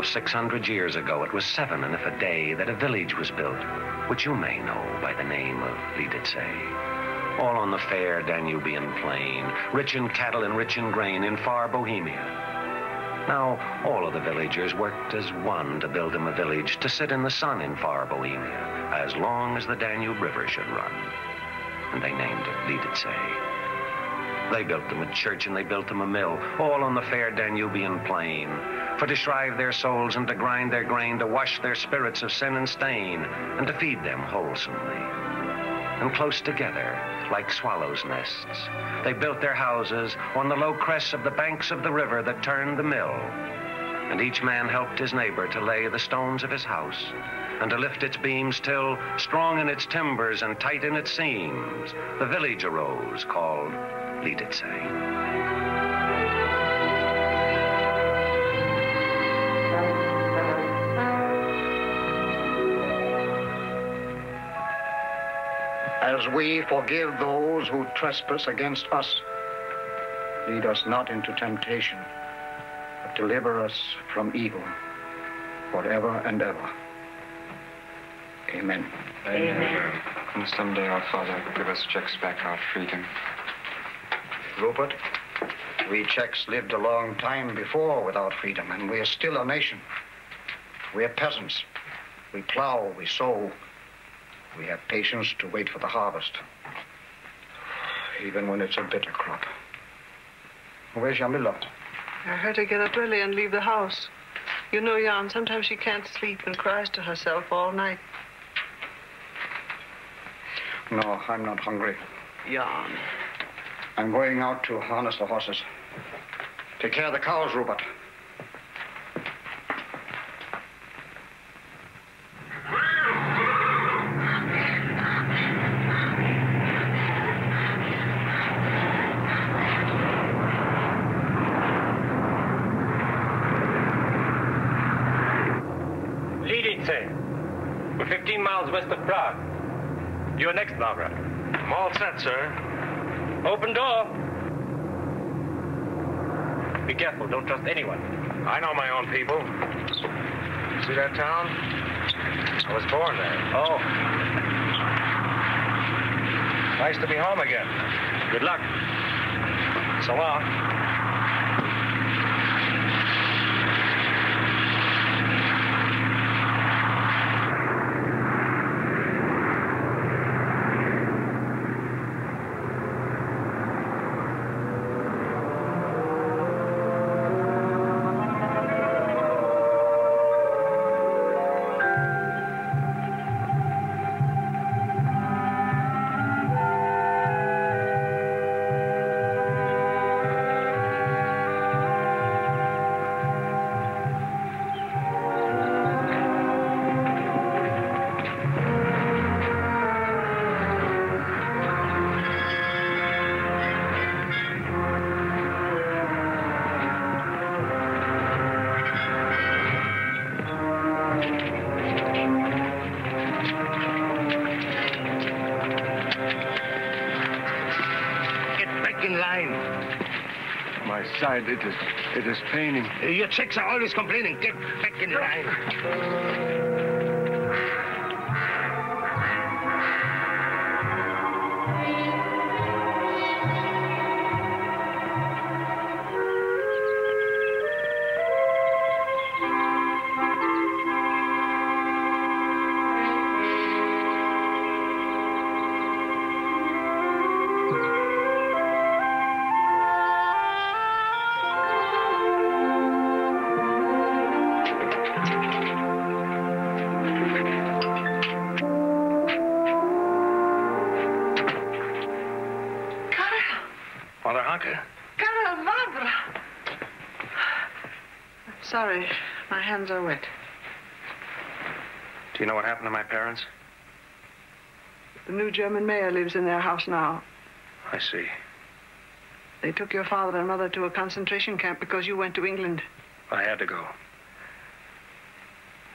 almost 600 years ago, it was 7 and a day that a village was built, which you may know by the name of Lidice. All on the fair Danubian plain, rich in cattle and rich in grain, in far Bohemia. Now, all of the villagers worked as one to build him a village, to sit in the sun in far Bohemia, as long as the Danube River should run. And they named it Lidice. They built them a church and they built them a mill, all on the fair Danubian plain, for to shrive their souls and to grind their grain, to wash their spirits of sin and stain, and to feed them wholesomely. And close together, like swallows' nests, they built their houses on the low crests of the banks of the river that turned the mill. And each man helped his neighbor to lay the stones of his house and to lift its beams till, strong in its timbers and tight in its seams, the village arose called Lidice. As we forgive those who trespass against us, lead us not into temptation, but deliver us from evil forever and ever. Amen. Amen. And someday, our Father, give us Czechs back our freedom. Rupert, we Czechs lived a long time before without freedom, and we are still a nation. We are peasants. We plow, we sow. We have patience to wait for the harvest, even when it's a bitter crop. Where's Jamila? I heard her get up early and leave the house. You know, Jan, sometimes she can't sleep and cries to herself all night. No, I'm not hungry. Jan. I'm going out to harness the horses. Take care of the cows, Rupert. We're 15 miles west of Prague. You're next, Barbara. I'm all set, sir. Open door. Be careful. Don't trust anyone. I know my own people. See that town? I was born there. Oh. Nice to be home again. Good luck. So long. It is paining. Your Czechs are always complaining. Get back in line. Sorry, my hands are wet. Do you know what happened to my parents? The new German mayor lives in their house now. I see. They took your father and mother to a concentration camp because you went to England. I had to go.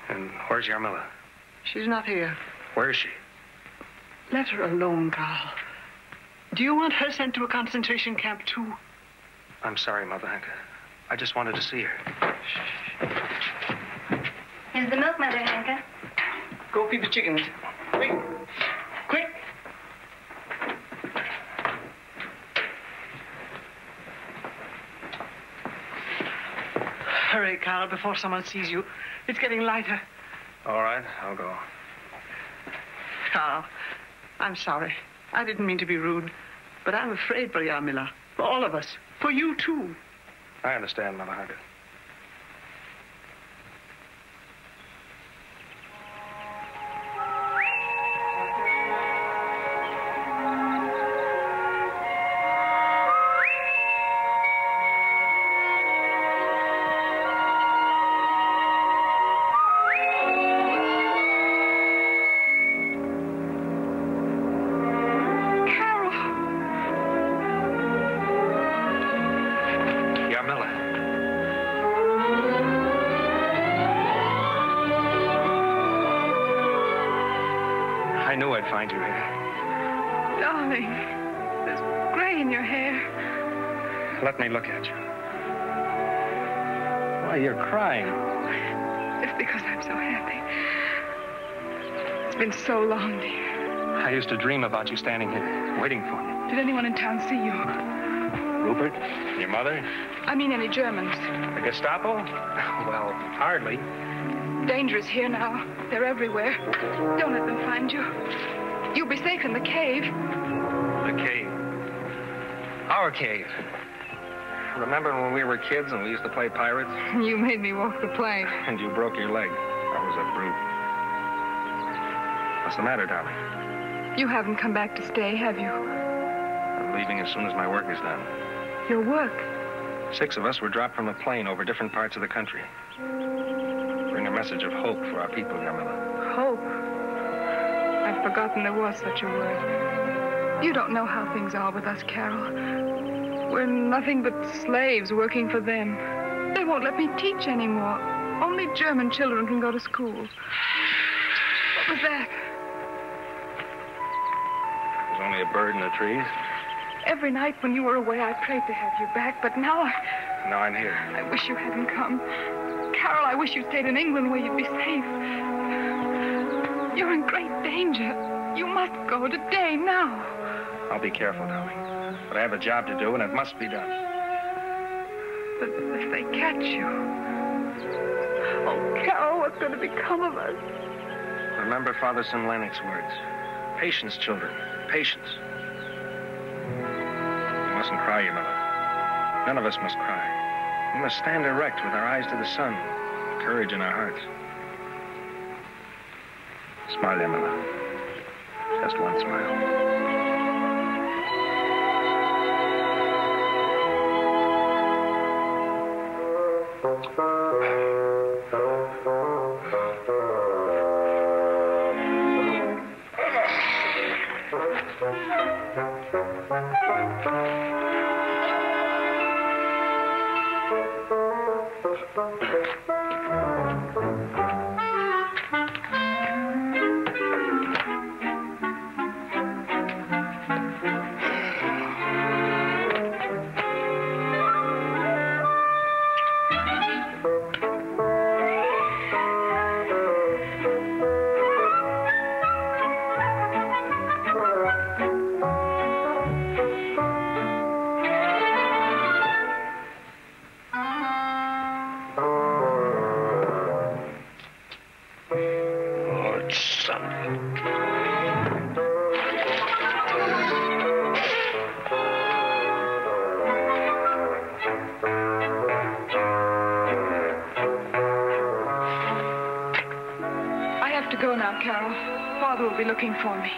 And where's Jarmilla? She's not here. Where is she? Let her alone, Karl. Do you want her sent to a concentration camp, too? I'm sorry, Mother Hanke. I just wanted to see her. Is the milk mother, Hanka? Go feed the chickens. Quick! Quick! Hurry, Carl, before someone sees you. It's getting lighter. All right, I'll go. Carl, I'm sorry. I didn't mean to be rude, but I'm afraid for Yarmila, for all of us, for you too. I understand, Mother Hunter. Let me look at you. Why, you're crying. It's because I'm so happy. It's been so long, dear. I used to dream about you standing here, waiting for me. Did anyone in town see you? Rupert? Your mother? I mean, any Germans. The Gestapo? Well, hardly. Danger is here now. They're everywhere. Don't let them find you. You'll be safe in the cave. The cave? Our cave. Remember when we were kids and we used to play pirates? You made me walk the plank. And you broke your leg. I was a brute. What's the matter, darling? You haven't come back to stay, have you? I'm leaving as soon as my work is done. Your work? 6 of us were dropped from a plane over different parts of the country. Bring a message of hope for our people, Yarmila. Hope? I've forgotten there was such a word. You don't know how things are with us, Carol. We're nothing but slaves working for them. They won't let me teach anymore. Only German children can go to school. What was that? There's only a bird in the trees. Every night when you were away, I prayed to have you back, but now I... Now I'm here. I wish you hadn't come. Carol, I wish you'd stayed in England where you'd be safe. You're in great danger. You must go today, now. I'll be careful, darling. But I have a job to do, and it must be done. But if they catch you... Oh, Carol, what's going to become of us? Remember Father Simlanic's words. Patience, children. Patience. You mustn't cry, your mother. None of us must cry. We must stand erect with our eyes to the sun. Courage in our hearts. Smile, Emma. Just one smile. Looking for me.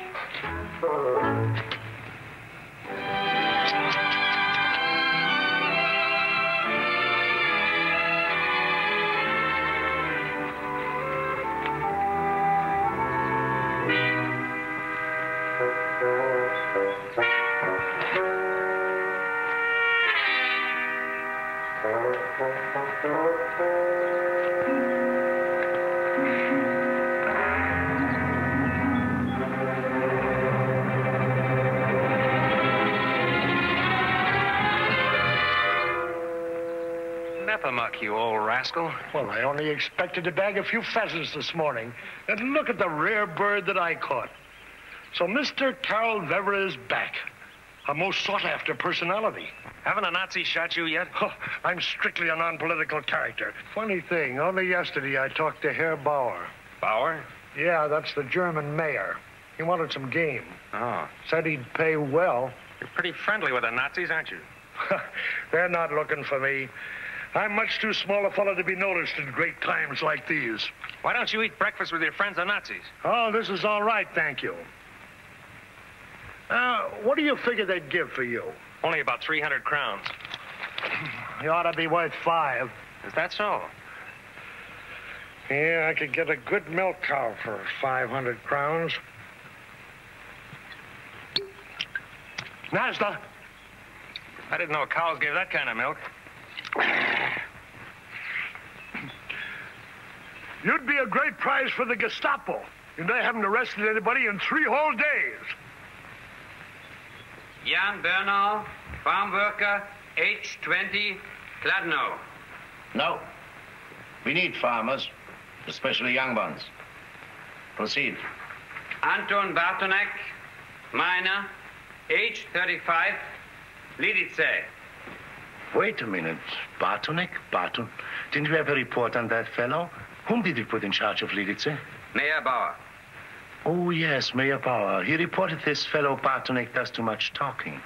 muck, you old rascal. Well, I only expected to bag a few pheasants this morning. And look at the rare bird that I caught. So Mr. Carl Weber is back. A most sought-after personality. Haven't a Nazi shot you yet? Oh, I'm strictly a non-political character. Funny thing, only yesterday I talked to Herr Bauer. Bauer? Yeah, that's the German mayor. He wanted some game. Oh. Said he'd pay well. You're pretty friendly with the Nazis, aren't you? They're not looking for me. I'm much too small a fellow to be noticed in great times like these. Why don't you eat breakfast with your friends, the Nazis? Oh, this is all right, thank you. What do you figure they'd give for you? Only about 300 crowns. You ought to be worth 5. Is that so? Yeah, I could get a good milk cow for 500 crowns. Nazda! I didn't know cows gave that kind of milk. You'd be a great prize for the Gestapo. And they haven't arrested anybody in 3 whole days. Jan Bernal, farm worker, age 20, Kladno. No. We need farmers, especially young ones. Proceed. Anton Bartonek, miner, age 35, Lidice. Wait a minute. Bartonek? Barton? Didn't we have a report on that fellow? Whom did we put in charge of Lidice? Mayor Bauer. Oh, yes, Mayor Bauer. He reported this fellow Bartonek does too much talking.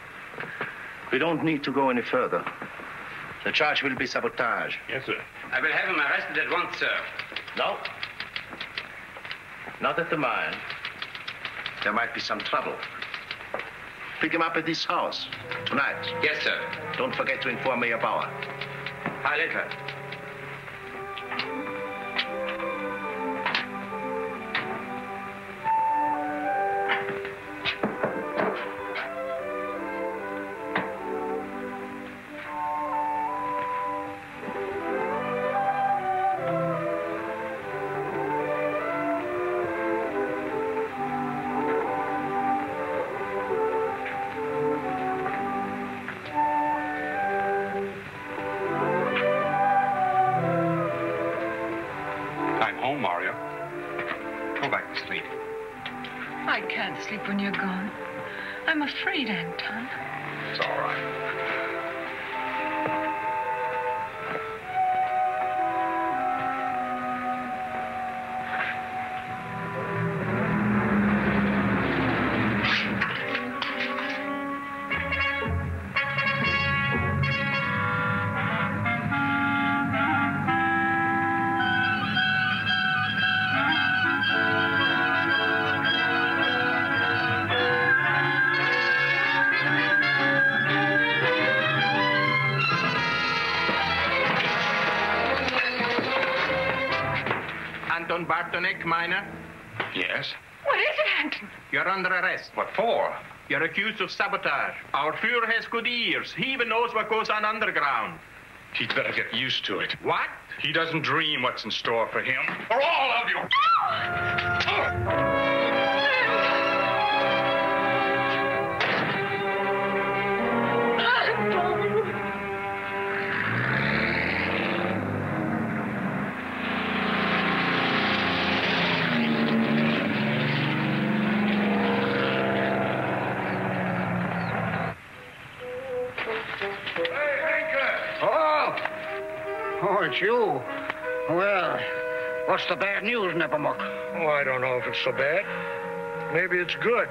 We don't need to go any further. The charge will be sabotage. Yes, sir. I will have him arrested at once, sir. No. Not at the mine. There might be some trouble. Pick him up at this house tonight. Yes, sir. Don't forget to inform Mayor Bauer. Hi, later. Bartonek, miner? Yes? What is it, Anton? You're under arrest. What for? You're accused of sabotage. Our Führer has good ears. He even knows what goes on underground. He'd better get used to it. What? He doesn't dream what's in store for him. For all of you! No! Oh! You? Well, what's the bad news, Nepomuk? Oh, I don't know if it's so bad. Maybe it's good.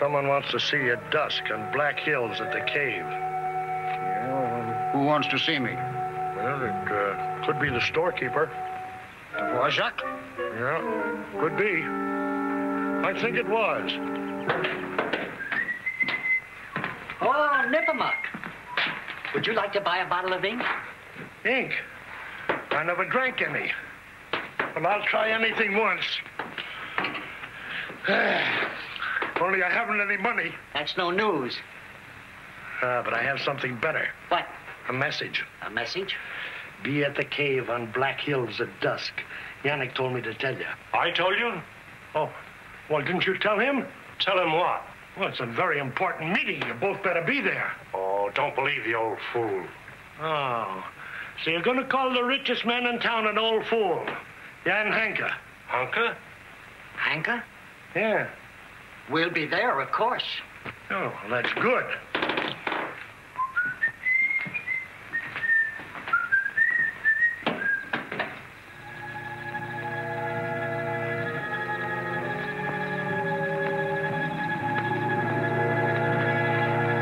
Someone wants to see you at dusk on Black Hills at the cave. Yeah, well, who wants to see me? Well, it could be the storekeeper. Dvorak? Yeah, could be. I think it was. Oh, Nepomuk. Would you like to buy a bottle of ink? Ink? I never drank any. Well, I'll try anything once. Only I haven't any money. That's no news. But I have something better. What? A message. A message? Be at the cave on Black Hills at dusk. Yannick told me to tell you. I told you? Oh. Well, didn't you tell him? Tell him what? Well, it's a very important meeting. You both better be there. Oh, don't believe the old fool. Oh, so you're going to call the richest man in town an old fool. Jan Hanke. Hanke? Hanke? Yeah. We'll be there, of course. Oh, well, that's good.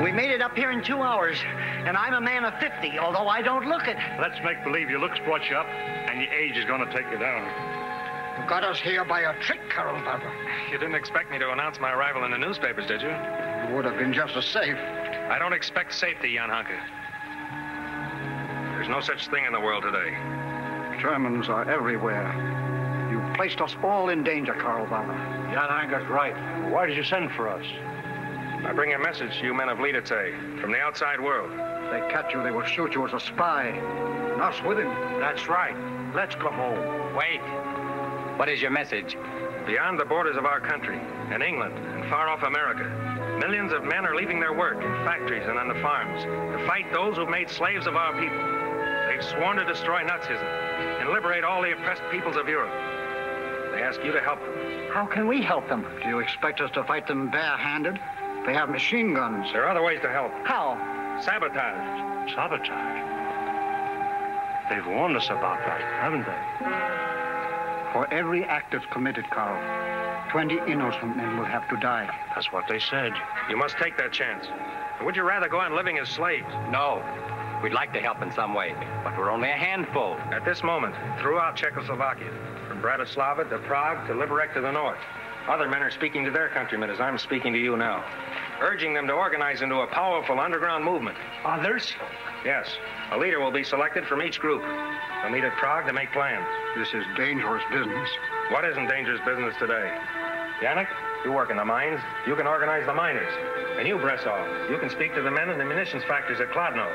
We made it up here in 2 hours, and I'm a man of 50, although I don't look it. Let's make believe your looks brought you up, and your age is going to take you down. You got us here by a trick, Colonel Pepper. You didn't expect me to announce my arrival in the newspapers, did you? It would have been just as safe. I don't expect safety, Jan Hanke. There's no such thing in the world today. Germans are everywhere. You placed us all in danger, Colonel Pepper. Jan Hanke's right. Why did you send for us? I bring a message to you men of Liederzee from the outside world. If they catch you, they will shoot you as a spy. And us with him. That's right. Let's go home. Wait. What is your message? Beyond the borders of our country, in England and far-off America, millions of men are leaving their work in factories and on the farms to fight those who've made slaves of our people. They've sworn to destroy Nazism and liberate all the oppressed peoples of Europe. They ask you to help them. How can we help them? Do you expect us to fight them barehanded? They have machine guns. There are other ways to help. How? Sabotage. Sabotage? They've warned us about that, haven't they? For every act that's committed, Carl, 20 innocent men will have to die. That's what they said. You must take that chance. Would you rather go on living as slaves? No. We'd like to help in some way, but we're only a handful. At this moment, throughout Czechoslovakia, from Bratislava to Prague to Liberec to the north, other men are speaking to their countrymen as I'm speaking to you now, urging them to organize into a powerful underground movement. Others? Yes. A leader will be selected from each group. They'll meet at Prague to make plans. This is dangerous business. What isn't dangerous business today? Yannick, you work in the mines. You can organize the miners. And you, Bressov, you can speak to the men in the munitions factories at Kladno.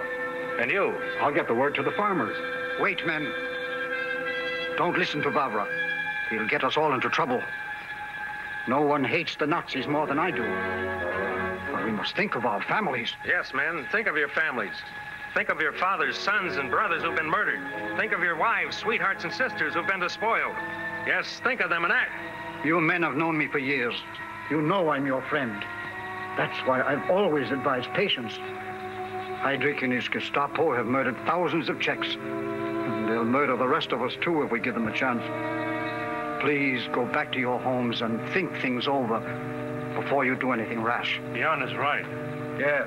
And you. I'll get the word to the farmers. Wait, men. Don't listen to Vavra. He'll get us all into trouble. No one hates the Nazis more than I do. But we must think of our families. Yes, men, think of your families. Think of your fathers, sons, and brothers who've been murdered. Think of your wives, sweethearts, and sisters who've been despoiled. Yes, think of them and act. You men have known me for years. You know I'm your friend. That's why I've always advised patience. Heydrich and his Gestapo have murdered thousands of Czechs. And they'll murder the rest of us, too, if we give them a chance. Please go back to your homes and think things over before you do anything rash. Jan is right. Yeah.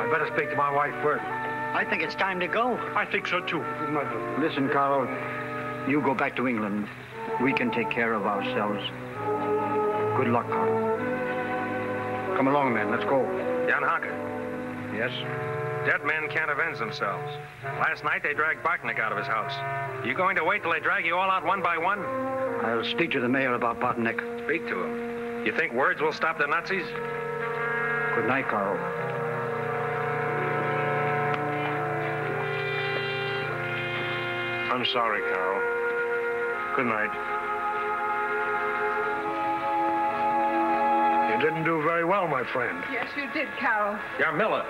I'd better speak to my wife first. I think it's time to go. I think so, too. Listen, Carl, you go back to England. We can take care of ourselves. Good luck, Carl. Come along, man. Let's go. Jan Hanke. Yes? Dead men can't avenge themselves. Last night, they dragged Bartnik out of his house. Are you going to wait till they drag you all out one by one? I'll speak to the mayor about Bartnik. Speak to him. You think words will stop the Nazis? Good night, Carl. I'm sorry, Carol. Good night. You didn't do very well, my friend. Yes, you did, Carol. You're Miller.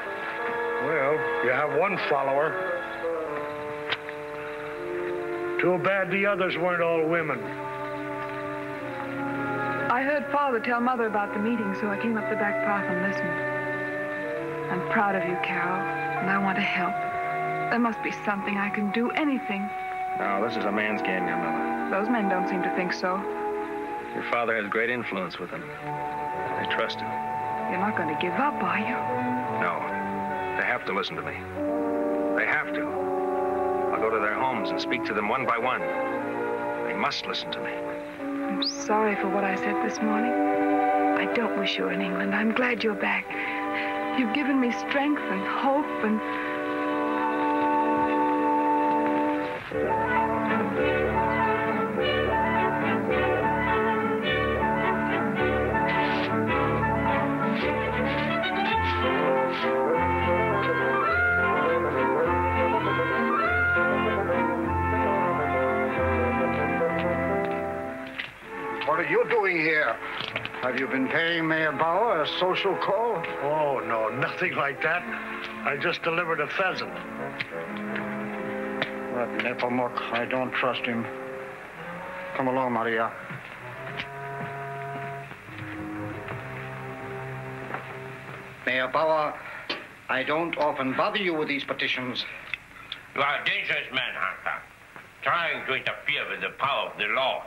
Well, you have one follower. Too bad the others weren't all women. I heard Father tell Mother about the meeting, so I came up the back path and listened. I'm proud of you, Carol, and I want to help. There must be something I can do, anything. No, this is a man's game, young Miller. Those men don't seem to think so. Your father has great influence with them. They trust him. You're not going to give up, are you? No. They have to listen to me. They have to. I'll go to their homes and speak to them one by one. They must listen to me. I'm sorry for what I said this morning. I don't wish you were in England. I'm glad you're back. You've given me strength and hope and... What are you doing here? Have you been paying Mayor Bauer a social call? Oh, no, nothing like that. I just delivered a pheasant. that Nepomuk. I don't trust him. Come along, Maria. Mayor Bauer, I don't often bother you with these petitions. You are a dangerous man, Hunter, trying to interfere with the power of the law.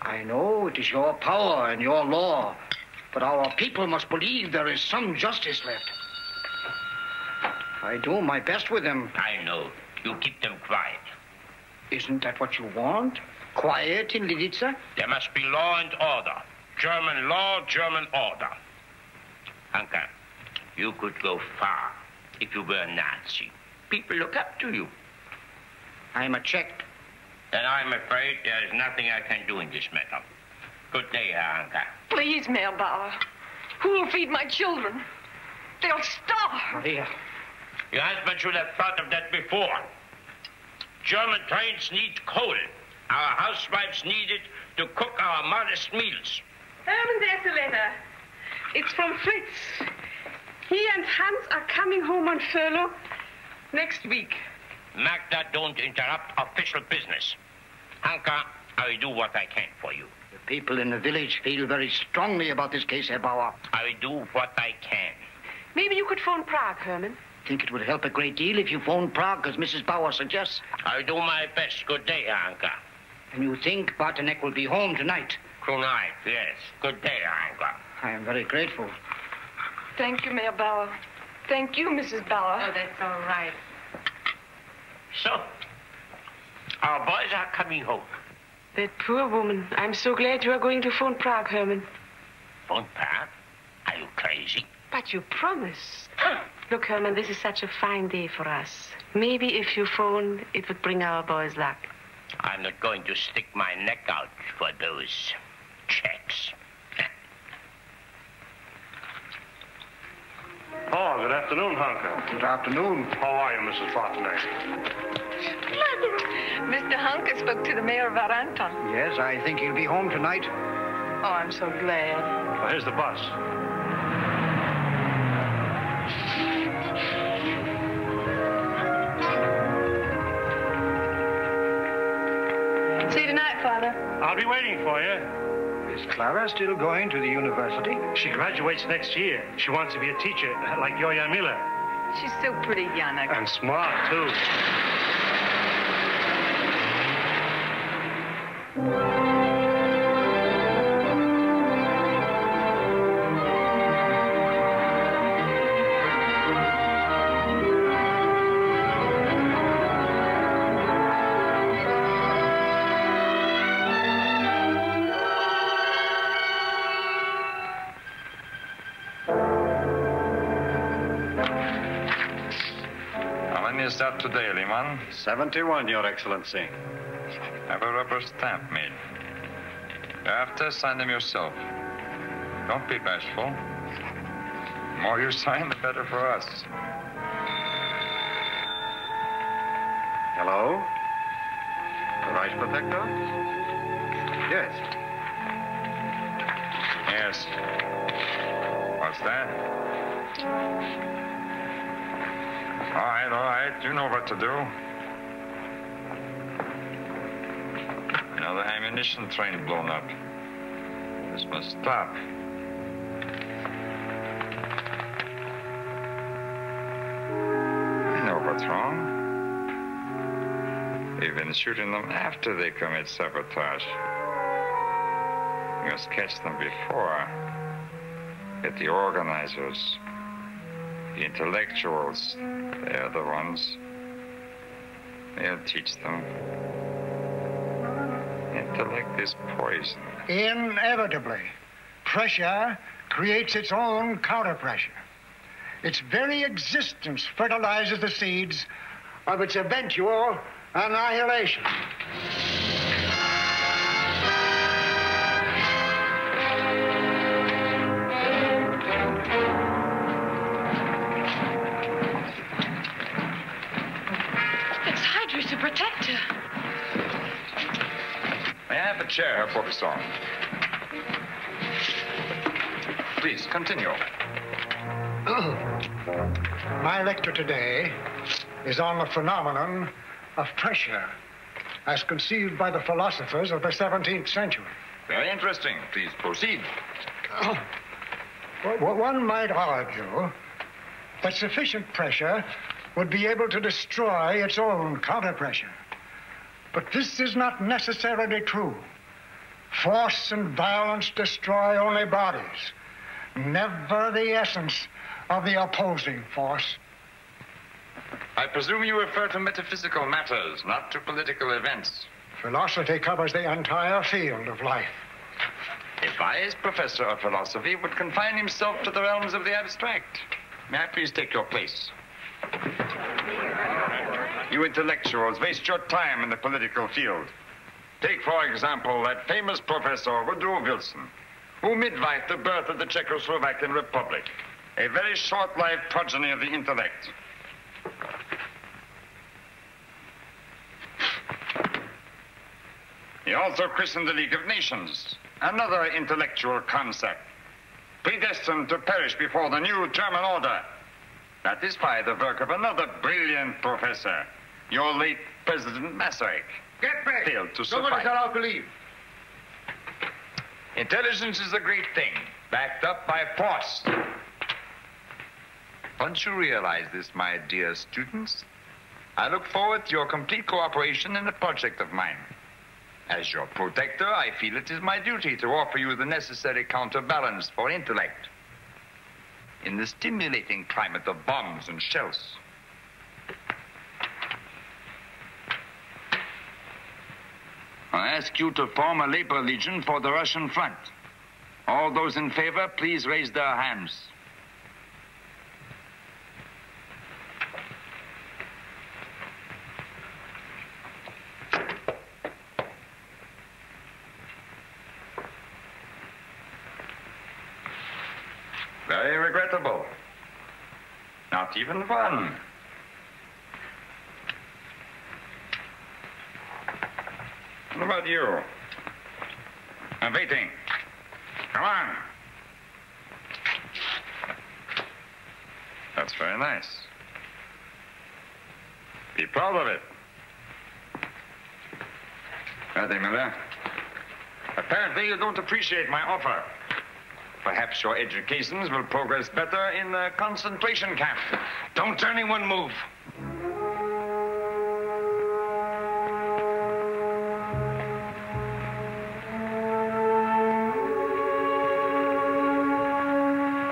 I know it is your power and your law, but our people must believe there is some justice left. I do my best with them. I know. You keep them quiet. Isn't that what you want? Quiet in Liditsa? There must be law and order. German law, German order. Hunter, you could go far if you were a Nazi. People look up to you. I'm a Czech. Then I'm afraid there is nothing I can do in this matter. Good day, Hunter. Please, Mayor Bauer. Who will feed my children? They'll starve. Maria. Your husband should have thought of that before. German trains need coal. Our housewives need it to cook our modest meals. And there's a letter. It's from Fritz. He and Hans are coming home on furlough next week. Magda, don't interrupt official business. Hanka, I will do what I can for you. The people in the village feel very strongly about this case, Herr Bauer. I will do what I can. Maybe you could phone Prague, Herman. I think it would help a great deal if you phoned Prague, as Mrs. Bauer suggests. I'll do my best. Good day, Anka. And you think Bartenek will be home tonight? Tonight, yes. Good day, Anka. I am very grateful. Thank you, Mayor Bauer. Thank you, Mrs. Bauer. Oh, that's all right. So, our boys are coming home. That poor woman. I'm so glad you are going to phone Prague, Herman. Phone Prague? Are you crazy? But you promise. Look, Herman, this is such a fine day for us. Maybe if you phone, it would bring our boys luck. I'm not going to stick my neck out for those checks. Oh, good afternoon, Hunker. Good afternoon. How are you, Mrs. Bartenek? Mr. Hunker spoke to the mayor of Varenton. Yes, I think he'll be home tonight. Oh, I'm so glad. Well, here's the bus. I'll be waiting for you. Is Clara still going to the university? She graduates next year. She wants to be a teacher, like Yoya Miller. She's so pretty, Janek. And smart, too. Up today, Liman? 71, Your Excellency. Have a rubber stamp made. After, sign them yourself. Don't be bashful. The more you sign, the better for us. Hello? The Reich Protector? Yes. Yes. What's that? All right, you know what to do. Another ammunition train blown up. This must stop. I know what's wrong. They've been shooting them after they commit sabotage. You must catch them before. Get the organizers. The intellectuals, they're the ones. They'll teach them. Intellect is poison. Inevitably, pressure creates its own counter-pressure. Its very existence fertilizes the seeds of its eventual annihilation. Protector. May I have a chair, Herr Professor? Please, continue. My lecture today is on the phenomenon of pressure as conceived by the philosophers of the 17th century. Very interesting. Please proceed. Well, one might argue that sufficient pressure would be able to destroy its own counter-pressure. But this is not necessarily true. Force and violence destroy only bodies, never the essence of the opposing force. I presume you refer to metaphysical matters, not to political events. Philosophy covers the entire field of life. A wise professor of philosophy would confine himself to the realms of the abstract. May I please take your place? You intellectuals waste your time in the political field. Take, for example, that famous professor, Woodrow Wilson, who midwifed the birth of the Czechoslovakian Republic, a very short-lived progeny of the intellect. He also christened the League of Nations, another intellectual concept, predestined to perish before the new German order. That is by the work of another brilliant professor, your late President Masaryk. Get back! Failed to survive. Nobody's allowed to leave. Intelligence is a great thing, backed up by force. Once you realize this, my dear students, I look forward to your complete cooperation in a project of mine. As your protector, I feel it is my duty to offer you the necessary counterbalance for intellect in the stimulating climate of bombs and shells. I ask you to form a labor legion for the Russian front. All those in favor, please raise their hands. Very regrettable. Not even one. What about you? I'm waiting. Come on. That's very nice. Be proud of it. Ready, Miller? Apparently you don't appreciate my offer. Perhaps your educations will progress better in the concentration camp. Don't anyone move.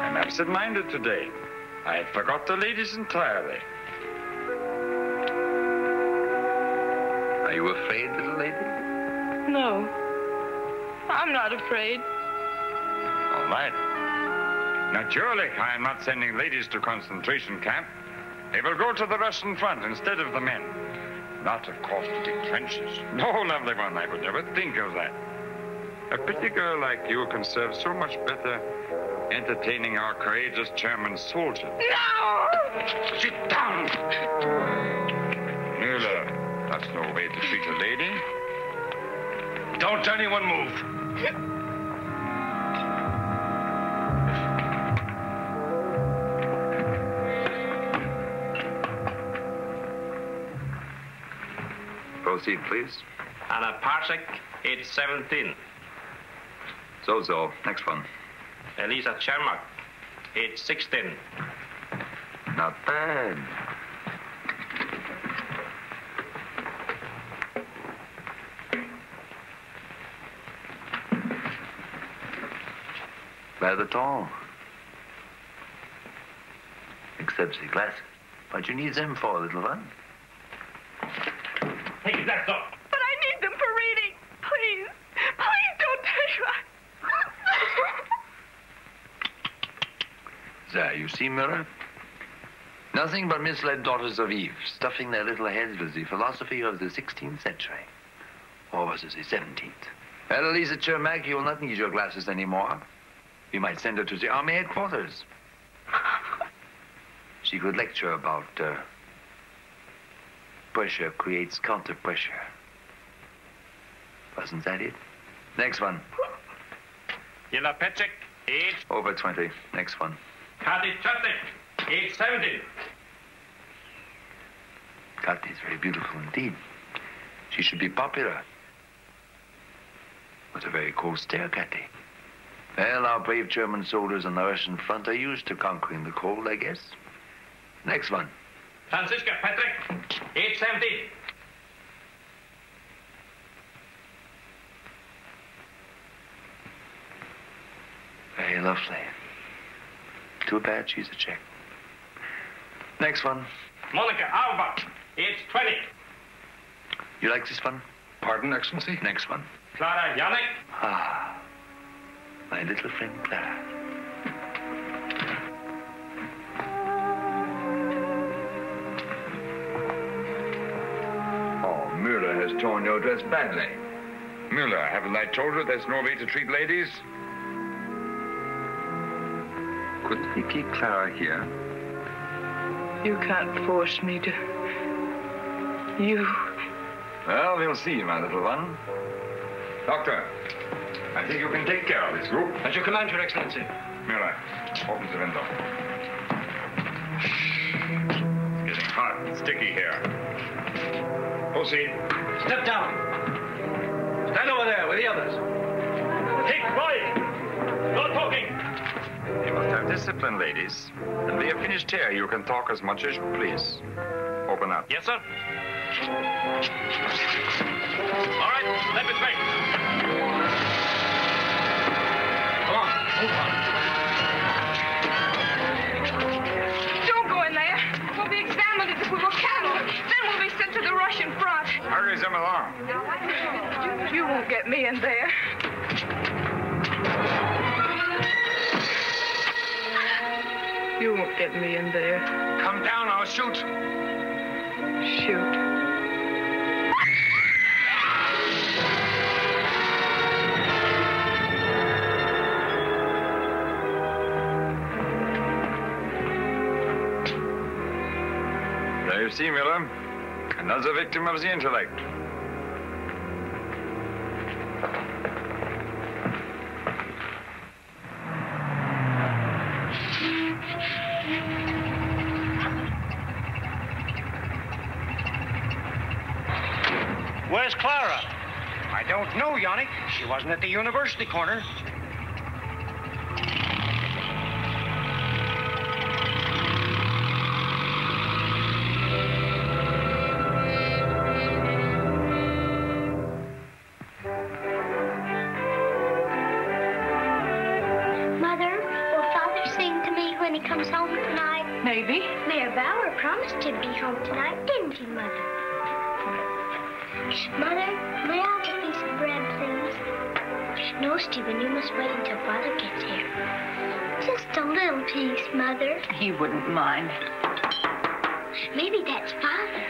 I'm absent-minded today. I had forgot the ladies entirely. Are you afraid, little lady? No, I'm not afraid. All right. Naturally, I am not sending ladies to concentration camp. They will go to the Russian front instead of the men. Not, of course, to dig trenches. No, lovely one, I would never think of that. A pretty girl like you can serve so much better entertaining our courageous German soldiers. No! Sit down! Müller, that's no way to treat a lady. Don't anyone move. Proceed, please. Anna Parsek, age 17. Zozo, next one. Elisa Chermak, age 16. Not bad. Rather tall. Except the glasses. What you need them for, little one? Take his glass off. But I need them for reading. Please. Please don't patronize. There, you see, Miller? Nothing but misled daughters of Eve, stuffing their little heads with the philosophy of the 16th century. Or was it the 17th? Well, Elisa Chermak, you will not need your glasses anymore. You might send her to the army headquarters. She could lecture about, pressure creates counter-pressure. Wasn't that it? Next one. Yelapechek, age... Over 20. Next one. Kadi Chotnik, age 17. Kati is very beautiful indeed. She should be popular. That's a very cold stare, Kati. Well, our brave German soldiers on the Russian front are used to conquering the cold, I guess. Next one. Franziska, Patrick, 870. Very lovely. Too bad she's a Czech. Next one. Monica Auerbach, 820. You like this one? Pardon, Excellency? Next one. Clara Janek. Ah, my little friend Clara. Mueller has torn your dress badly. Mueller, haven't I told her that's no way to treat ladies? Couldn't you keep Clara here? You can't force me to... You... Well, we'll see, my little one. Doctor, I think you can take care of this group. At your command, Your Excellency. Mueller, open the window. It's getting hot and sticky here. Proceed. Step down. Stand over there with the others. Keep quiet. No talking. You must have discipline, ladies. When we have finished here, you can talk as much as you please. Open up. Yes, sir. All right, let me think. Come on, move on. Don't go in there. We'll be examined as if we were cattle. Then we'll be sent to the Russian front. Hurry them along. You won't get me in there. You won't get me in there. Come down, I'll shoot. Shoot. There you see, Miller. Another victim of the intellect. Where's Clara? I don't know, Yannick. She wasn't at the university corner. Stephen, you must wait until Father gets here. Just a little piece, Mother. He wouldn't mind. Maybe that's Father.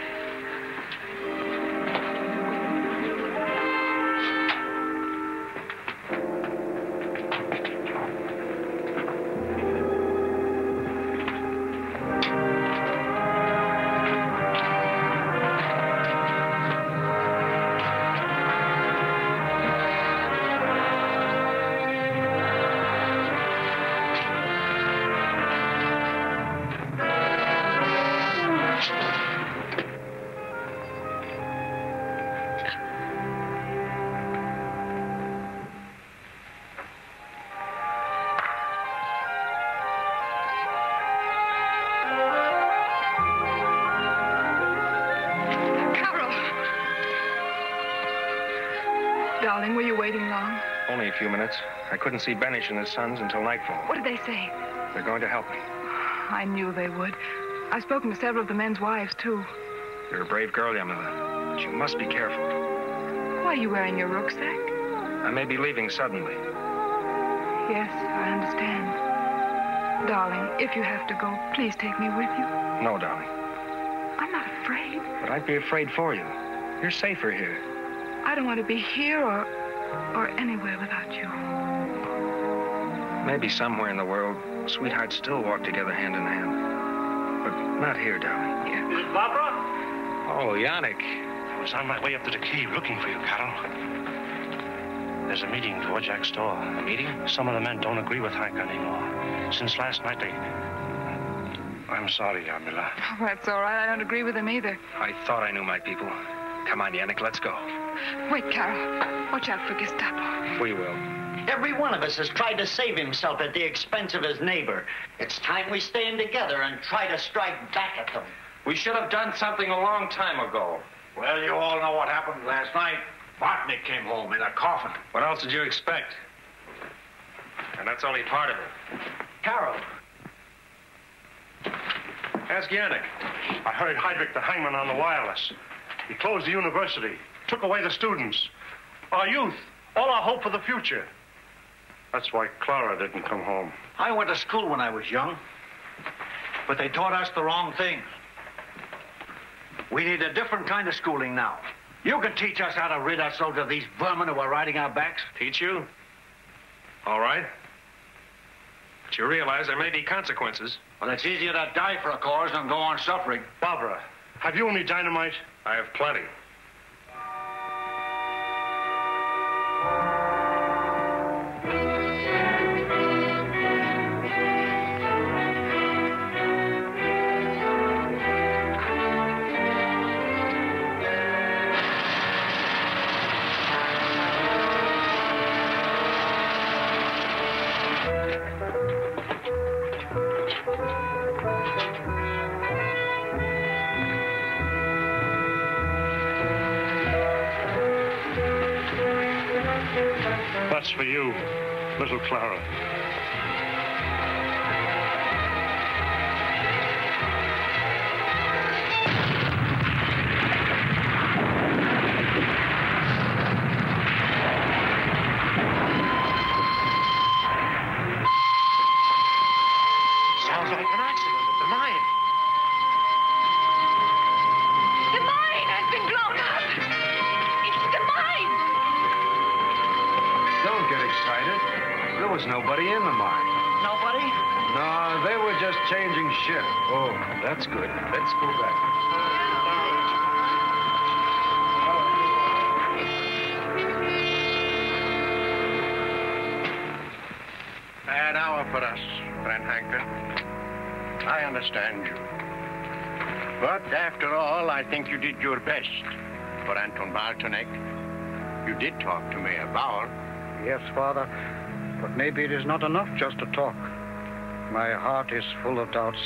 A few minutes. I couldn't see Benish and his sons until nightfall. What did they say? They're going to help me. I knew they would. I've spoken to several of the men's wives, too. You're a brave girl, Yamila, but you must be careful. Why are you wearing your rucksack? I may be leaving suddenly. Yes, I understand. Darling, if you have to go, please take me with you. No, darling. I'm not afraid. But I'd be afraid for you. You're safer here. I don't want to be here or anywhere without you. Maybe somewhere in the world, sweethearts still walk together hand in hand. But not here, darling. Yeah. Miss Barbara? Oh, Yannick. I was on my way up to the cave looking for you, Carol. There's a meeting at Dvorak's store. A meeting? Some of the men don't agree with Hike anymore. Since last night, they... I'm sorry, Amila. Oh, that's all right. I don't agree with him either. I thought I knew my people. Come on, Yannick, let's go. Wait, Carol. Watch out for Gestapo. We will. Every one of us has tried to save himself at the expense of his neighbor. It's time we stand together and try to strike back at them. We should have done something a long time ago. Well, you all know what happened last night. Botnick came home in a coffin. What else did you expect? And that's only part of it. Carol. Ask Yannick. I heard Heydrich the hangman on the wireless. He closed the university, took away the students, our youth, all our hope for the future. That's why Clara didn't come home. I went to school when I was young, but they taught us the wrong things. We need a different kind of schooling now. You can teach us how to rid ourselves of these vermin who are riding our backs. Teach you? All right. But you realize there may be consequences. Well, it's easier to die for a cause than go on suffering. Barbara, have you any dynamite? I have plenty. That's for you, little Clara. That's good. Let's go back. An hour for us, Van Hankton. I understand you. But after all, I think you did your best for Anton Bartonek. You did talk to Mayor Bauer. Yes, Father, but maybe it is not enough just to talk. My heart is full of doubts.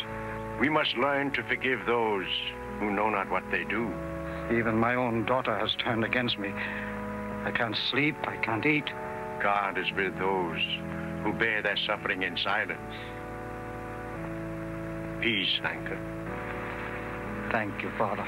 We must learn to forgive those who know not what they do. Even my own daughter has turned against me. I can't sleep, I can't eat. God is with those who bear their suffering in silence. Peace, Anker. Thank you, Father.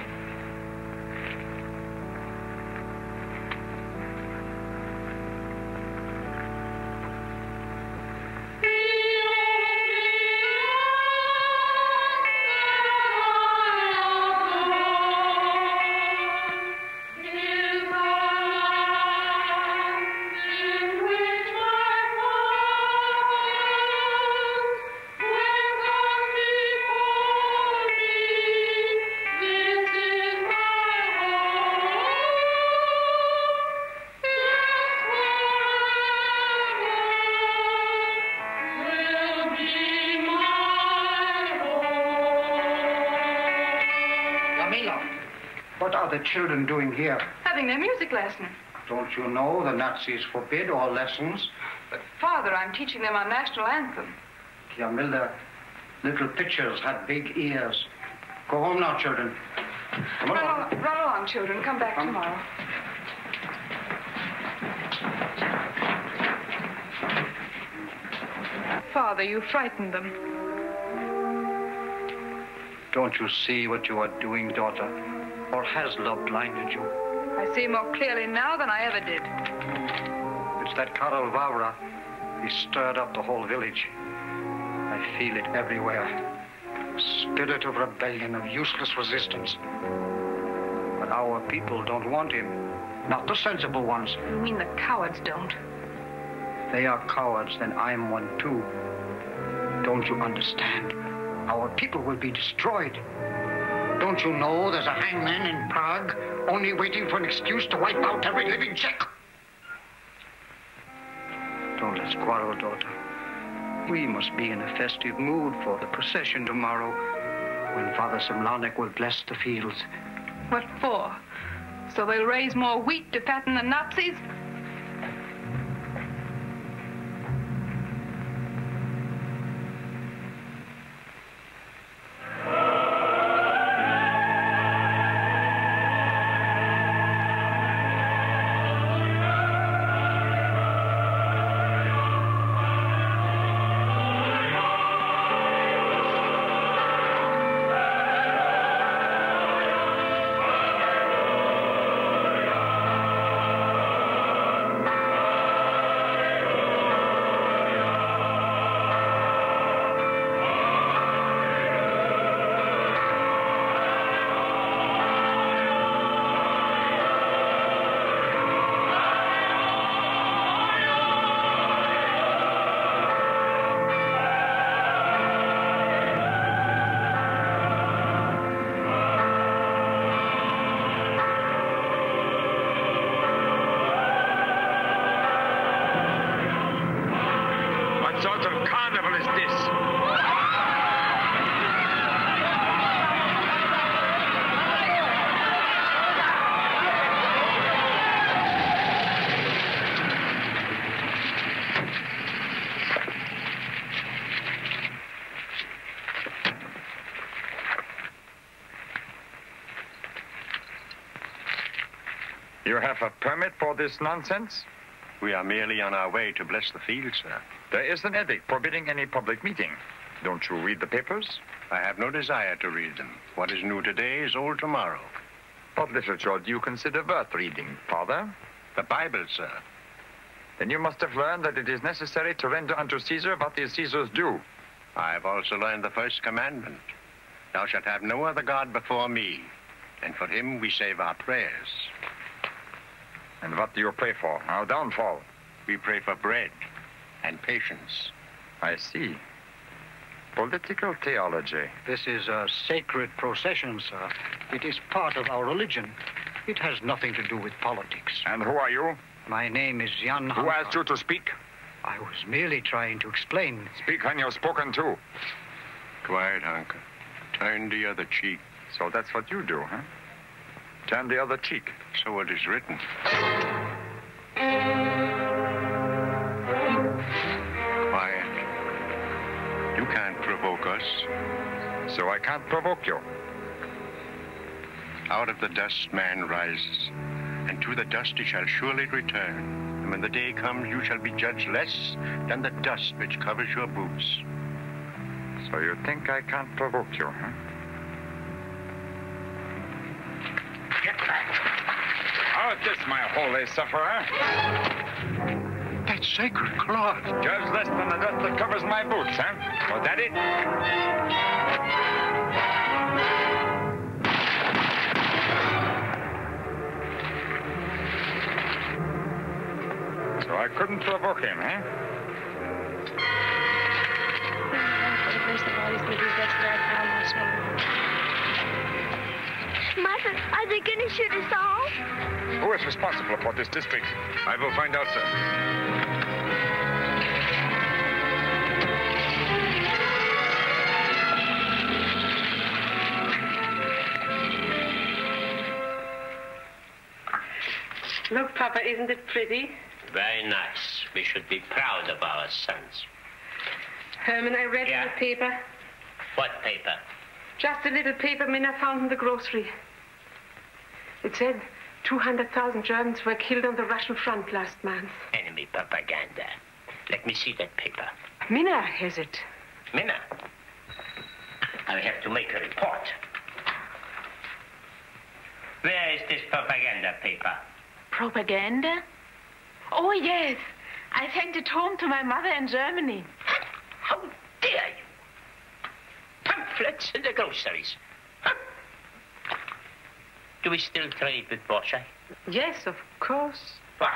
What are the children doing here? Having their music lesson. Don't you know the Nazis forbid all lessons? But, Father, I'm teaching them our national anthem. Camilla, little pictures had big ears. Go home now, children. Come along. Run along, children. Come back tomorrow. Father, you frightened them. Don't you see what you are doing, daughter? Or has love blinded you? I see more clearly now than I ever did. It's that Karol Vavra. He stirred up the whole village. I feel it everywhere. Spirit of rebellion, of useless resistance. But our people don't want him. Not the sensible ones. You mean the cowards don't? They are cowards, then I'm one too. Don't you understand? Our people will be destroyed. Don't you know there's a hangman in Prague only waiting for an excuse to wipe out every living Czech? Don't let's quarrel, daughter. We must be in a festive mood for the procession tomorrow. when Father Simlarnik will bless the fields. What for? So they'll raise more wheat to fatten the Nazis? You have a permit for this nonsense? We are merely on our way to bless the field, sir. There is an edict forbidding any public meeting. Don't you read the papers? I have no desire to read them. What is new today is old tomorrow. What literature do you consider worth reading, Father? The Bible, sir. Then you must have learned that it is necessary to render unto Caesar what the Caesars do. I have also learned the first commandment. Thou shalt have no other God before me, and for him we save our prayers. And what do you pray for? Our downfall? We pray for bread and patience. I see. Political theology. This is a sacred procession, sir. It is part of our religion. It has nothing to do with politics. And who are you? My name is Jan Hancock. Who asked you to speak? I was merely trying to explain. Speak when you're spoken to. Quiet, Hancock. Turn the other cheek. So that's what you do, huh? Turn the other cheek. So it is written. Quiet. You can't provoke us. So I can't provoke you. Out of the dust man rises, and to the dust he shall surely return. And when the day comes, you shall be judged less than the dust which covers your boots. So you think I can't provoke you, huh? Get back! How's this, my holy sufferer? That sacred cloth. Judge less than the dust that covers my boots, huh? Was that it? So I couldn't provoke him, eh? Master, are they going to shoot us all? Who is responsible for this district? I will find out, sir. Look, Papa, isn't it pretty? Very nice. We should be proud of our sons. Herman, I read in the paper. What paper? Just a little paper Minna found in the grocery. It said 200,000 Germans were killed on the Russian front last month. Enemy propaganda. Let me see that paper. Minna has it. Minna? I have to make a report. Where is this propaganda paper? Propaganda? Oh, yes. I sent it home to my mother in Germany. How dare you? Pamphlets in the groceries. Huh? Do we still trade with Borsche? Yes, of course. Why?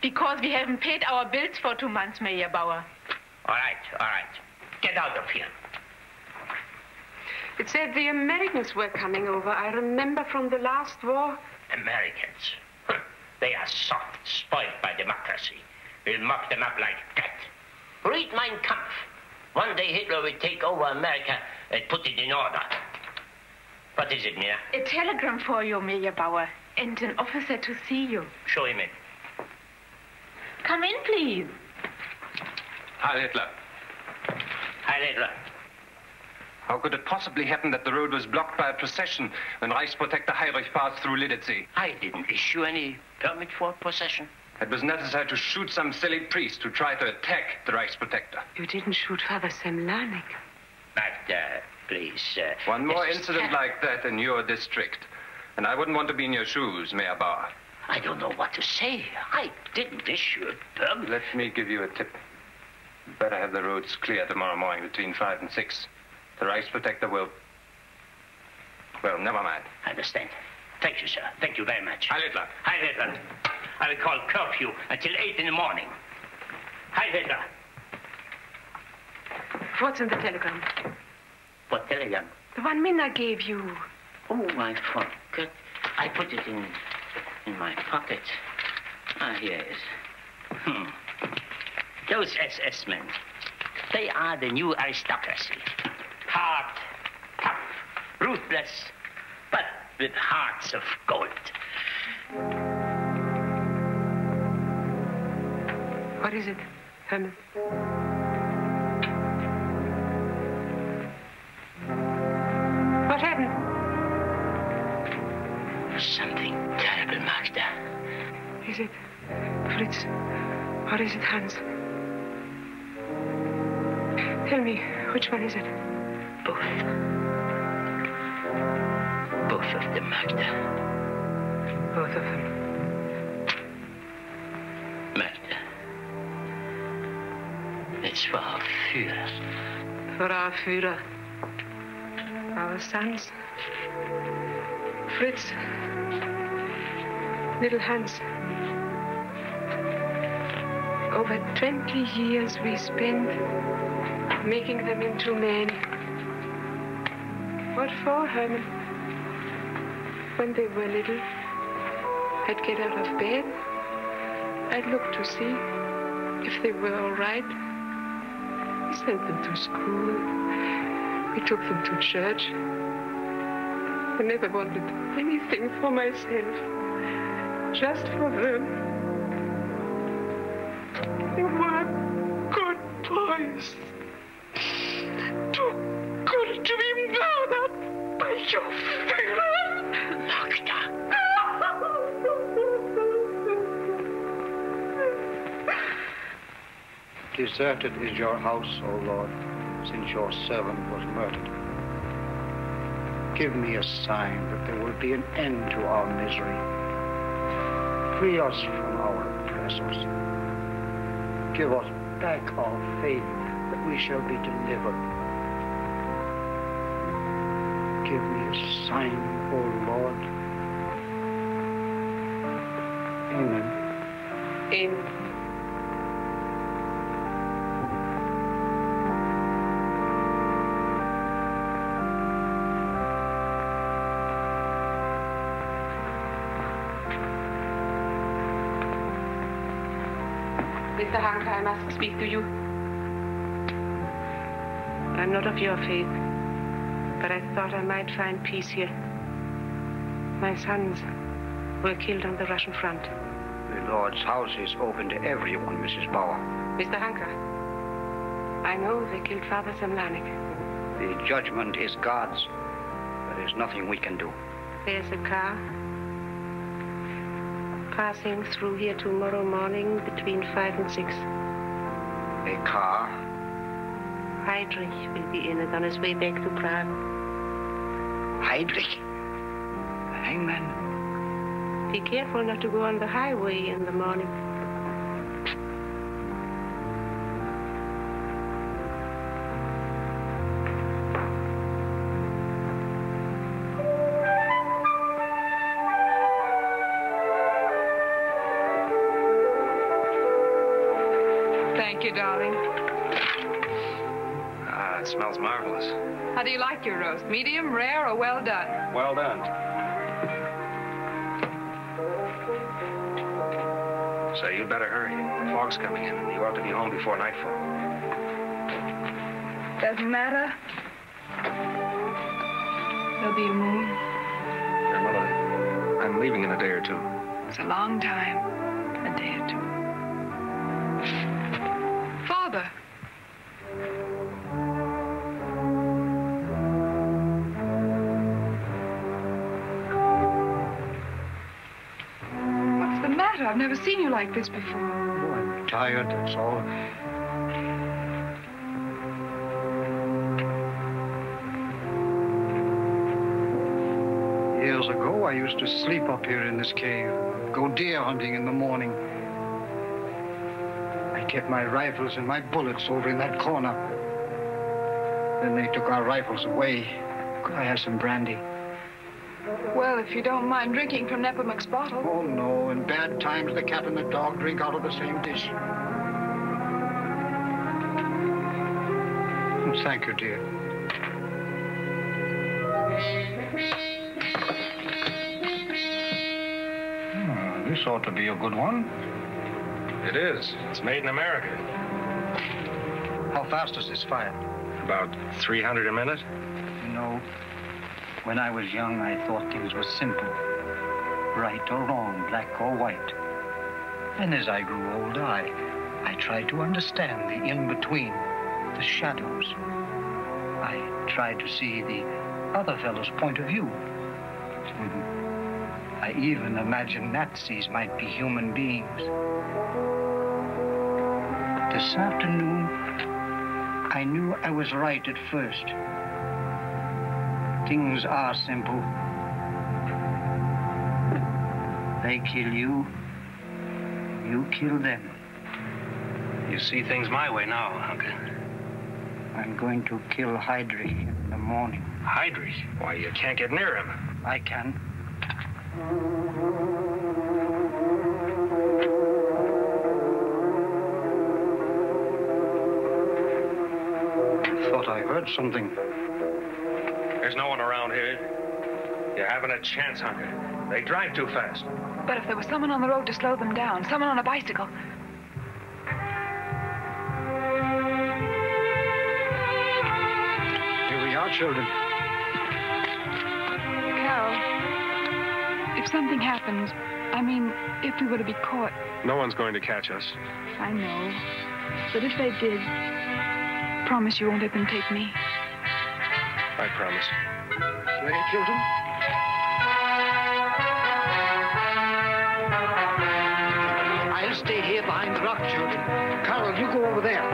Because we haven't paid our bills for 2 months, Major Bauer. All right. Get out of here. It said the Americans were coming over. I remember from the last war. Americans? Huh. They are soft, spoiled by democracy. We'll mop them up like that. Read Mein Kampf. One day Hitler will take over America and put it in order. What is it, Mia? A telegram for you, Amelia Bauer, and an officer to see you. Show him in. Come in, please. Heil Hitler. Heil Hitler. How could it possibly happen that the road was blocked by a procession when Reichsprotector Heydrich passed through Lidice? I didn't issue any permit for a procession. It was necessary to shoot some silly priest who tried to attack the Reichsprotector. You didn't shoot Father Semlernick. But, please, one more incident like that in your district, and I wouldn't want to be in your shoes, Mayor Bauer. I don't know what to say. I didn't issue a permit. Let me give you a tip. You better have the roads clear tomorrow morning between 5 and 6. The Reichsprotector will... Well, never mind. I understand. Thank you, sir. Thank you very much. Heil Hitler. Heil Hitler. I will call curfew until 8 in the morning. Heil Hitler. What's in the telegram? What telegram? The one Minna gave you. Oh, I forgot. I put it in my pocket. Ah, here it is. Those SS men, they are the new aristocracy. Hard, tough, ruthless, but with hearts of gold. What is it, Herman? What happened? Something terrible, Magda. Is it Fritz or is it Hans? Tell me, which one is it? Both of them, Magda. Both of them. Magda. It's for our Führer. For our Führer. Our sons. Fritz. Little Hans. Over 20 years we spent making them into men. What for, Herman? When they were little, I'd get out of bed. I'd look to see if they were all right. We sent them to school. We took them to church. I never wanted anything for myself, just for them. They were good boys. To be murdered by your Führer. Magda. Deserted is your house, O Lord, since your servant was murdered. Give me a sign that there will be an end to our misery. Free us from our oppressors. Give us back our faith that we shall be delivered. Give me a sign, O Lord. Amen. Amen. Mr. Hanke, I must speak to you. I'm not of your faith. But I thought I might find peace here. My sons were killed on the Russian front. The Lord's house is open to everyone, Mrs. Bauer. Mr. Hanke, I know they killed Father Semlernick. The judgment is God's. There is nothing we can do. There's a car passing through here tomorrow morning between 5 and 6. A car? Heydrich will be in it on his way back to Prague. Heydrich? The hangman? Be careful not to go on the highway in the morning. Thank you, darling. It smells marvelous. How do you like your roast? Medium, rare, or well done? Well done. So you'd better hurry. The fog's coming in, and you ought to be home before nightfall. Doesn't matter. There'll be a moon. Dear Mother, I'm leaving in a day or two. It's a long time. A day or two. Father! What's the matter? I've never seen you like this before. Oh, I'm tired, that's all. Years ago, I used to sleep up here in this cave, go deer hunting in the morning. I kept my rifles and my bullets over in that corner. Then they took our rifles away. Could I have some brandy? Well, if you don't mind drinking from Nepomuk's bottle. Oh, no. In bad times, the cat and the dog drink out of the same dish. Oh, thank you, dear. This ought to be a good one. It is. It's made in America. How fast is this fire? About 300 a minute. You know, when I was young, I thought things were simple. Right or wrong, black or white. Then as I grew older, I tried to understand the in-between, the shadows. I tried to see the other fellow's point of view. Mm-hmm. I even imagined Nazis might be human beings. But this afternoon, I knew I was right at first. Things are simple. They kill you, you kill them. You see things my way now, Uncle. I'm going to kill Heydrich in the morning. Heydrich? Why, you can't get near him. I can. I thought I heard something. There's no one around here. You haven't a chance, Hunter. They drive too fast. But if there was someone on the road to slow them down, someone on a bicycle. Here we are, children. Carol. If something happens, I mean, if we were to be caught... No one's going to catch us. I know. But if they did, promise you won't let them take me. I promise. Ready, children? I'll stay here behind the rock, children. Carol, you go over there.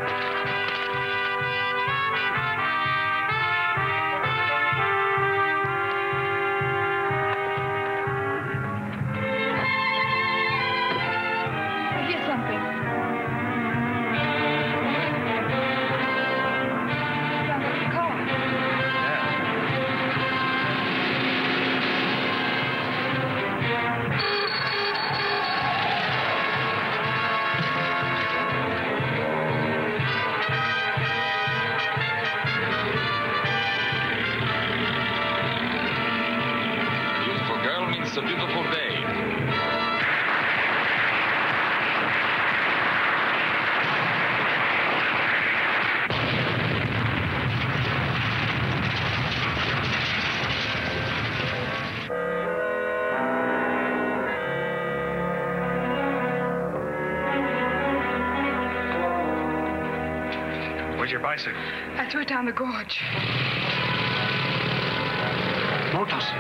I threw it down the gorge. Motors.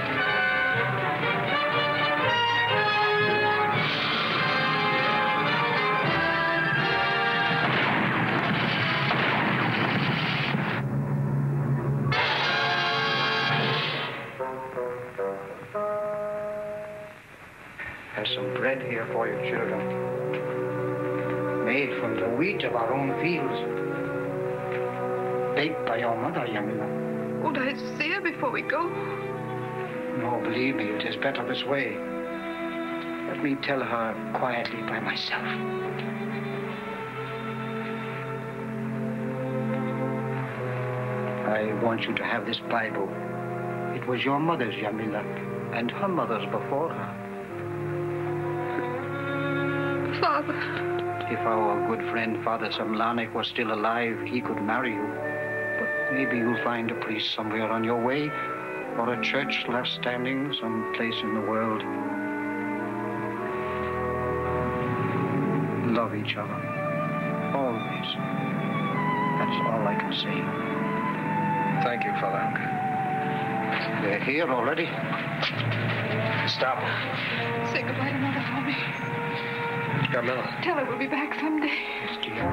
There's some bread here for you, children. Made from the wheat of our own fields. Baked by your mother, young man. Would I see her before we go? No, believe me, it is better this way. Let me tell her quietly by myself. I want you to have this Bible. It was your mother's, Yamila, and her mother's before her. Father. If our good friend Father Samlanik was still alive, he could marry you. Maybe you'll find a priest somewhere on your way or a church left standing someplace in the world. Love each other, always. That's all I can say. Thank you, Father. They're here already. Stop them. Say goodbye to Mother for me. Carmela. Tell her we'll be back someday. Yes, dear.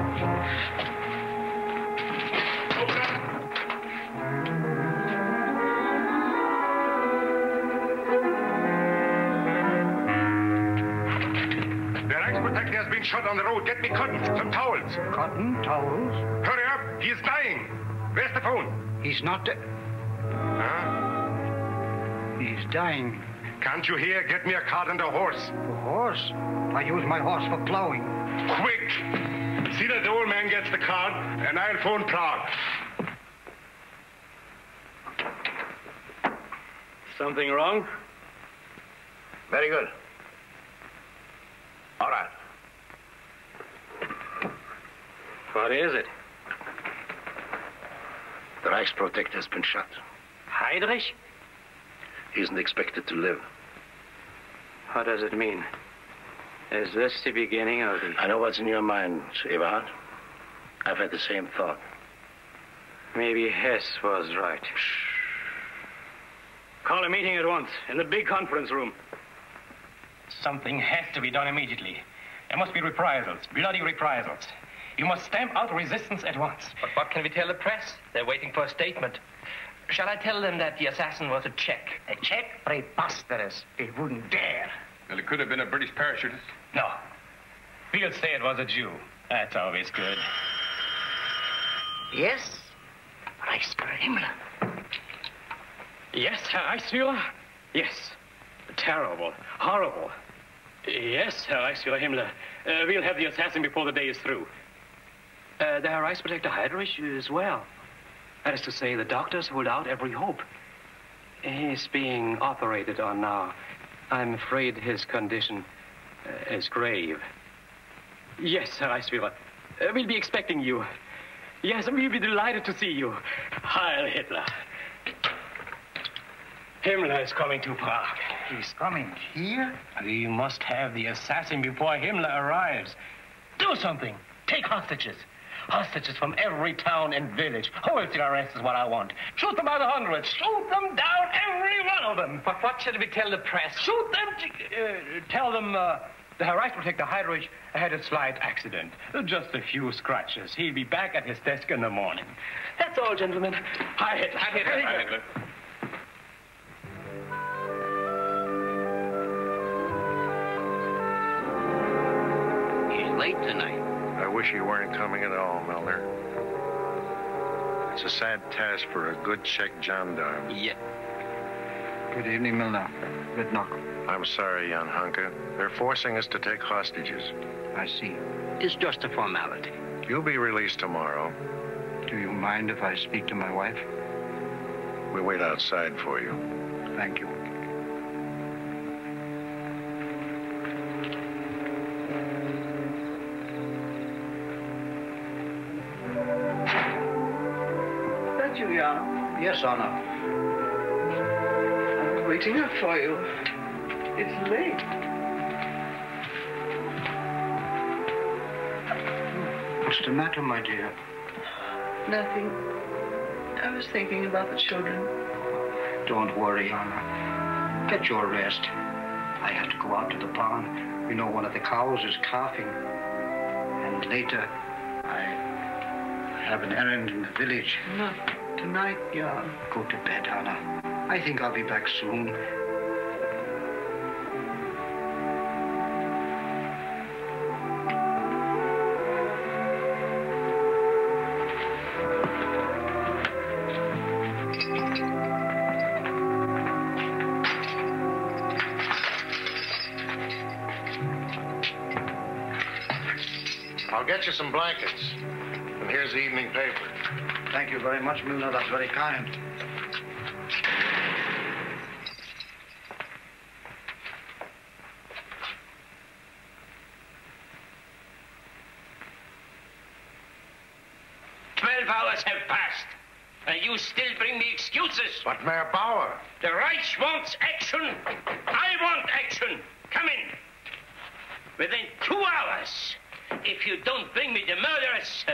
Shot on the road. Get me cotton, some towels. Cotton? Towels? Hurry up. He is dying. Where's the phone? He's not dead. Huh? He's dying. Can't you hear? Get me a cart and a horse. A horse? I use my horse for plowing. Quick. See that the old man gets the cart, and I'll phone Prague. Something wrong? Very good. All right. What is it? The Reichsprotector has been shot. Heydrich? He isn't expected to live. What does it mean? Is this the beginning of the... I know what's in your mind, Eberhard. I've had the same thought. Maybe Hess was right. Shh. Call a meeting at once, in the big conference room. Something has to be done immediately. There must be reprisals, bloody reprisals. You must stamp out resistance at once. But what can we tell the press? They're waiting for a statement. Shall I tell them that the assassin was a Czech? A Czech? Preposterous. They wouldn't dare. Well, it could have been a British parachutist. No. We'll say it was a Jew. That's always good. Yes? Reichsführer Himmler. Yes, Herr Reichsführer? Yes. Terrible. Horrible. Yes, Herr Reichsführer Himmler. We'll have the assassin before the day is through. The Reichsprotector Heydrich is well. That is to say, the doctors hold out every hope. He's being operated on now. I'm afraid his condition is grave. Yes, Herr Reichsführer. We'll be expecting you. Yes, we'll be delighted to see you. Heil Hitler. Himmler is coming to Prague. He's coming here? We must have the assassin before Himmler arrives. Do something. Take hostages. Hostages from every town and village. Hold their arrest is what I want. Shoot them by the hundreds. Shoot them down, every one of them. But what should we tell the press? Shoot them. Tell them the Reichsprotector Heydrich had a slight accident. Just a few scratches. He'll be back at his desk in the morning. That's all, gentlemen. Hi, Hitler. Hi, Hitler. Hi, Hitler. He's late tonight. I wish you weren't coming at all, Milner. It's a sad task for a good Czech gendarme. Yeah. Good evening, Milner. Good knock. I'm sorry, Jan Hunker. They're forcing us to take hostages. I see. It's just a formality. You'll be released tomorrow. Do you mind if I speak to my wife? We'll wait outside for you. Thank you. Yes, Anna. I'm waiting up for you. It's late. What's the matter, my dear? Nothing. I was thinking about the children. Don't worry, Anna. Get your rest. I have to go out to the barn. You know, one of the cows is calving. And later, I have an errand in the village. No. Tonight, Jan. Go to bed, Anna. I think I'll be back soon. I'll get you some blankets. And here's the evening paper. Thank you very much, Milner. That's very kind. "12 hours have passed. And you still bring me excuses. But Mayor Bauer... The Reich wants action. I want action. Come in. Within 2 hours, if you don't bring me the murderers...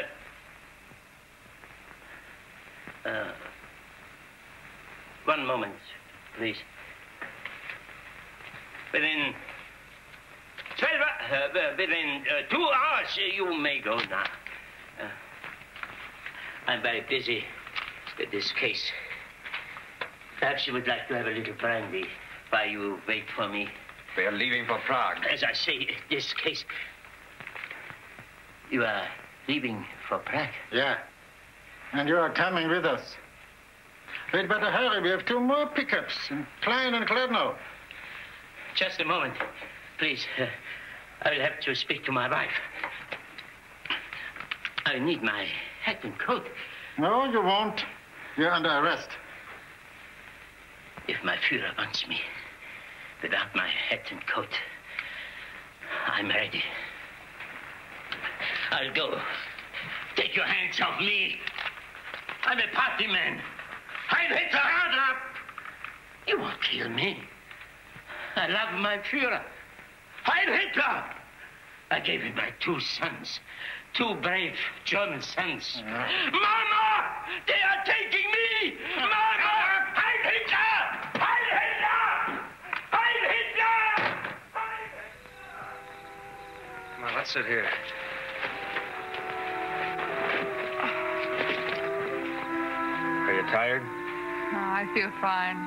One moment, please. Within 2 hours, you may go now. I'm very busy with this case. Perhaps you would like to have a little brandy while you wait for me. We are leaving for Prague. As I say, this case... You are leaving for Prague? Yeah. And you are coming with us. We'd better hurry. We have 2 more pickups in Klein and Kladno. Just a moment, please. I will have to speak to my wife. I need my hat and coat. No, you won't. You're under arrest. If my Führer wants me without my hat and coat, I'm ready. I'll go. Take your hands off me. I'm a party man. I'm Hitler. You won't kill me. I love my Führer. I'm Hitler. I gave him my 2 sons. 2 brave German sons. Yeah. Mama! They are taking me! Mama! I'm Hitler! I'm Hitler! I'm Hitler! Come on, let's sit here. Are you tired? No, I feel fine.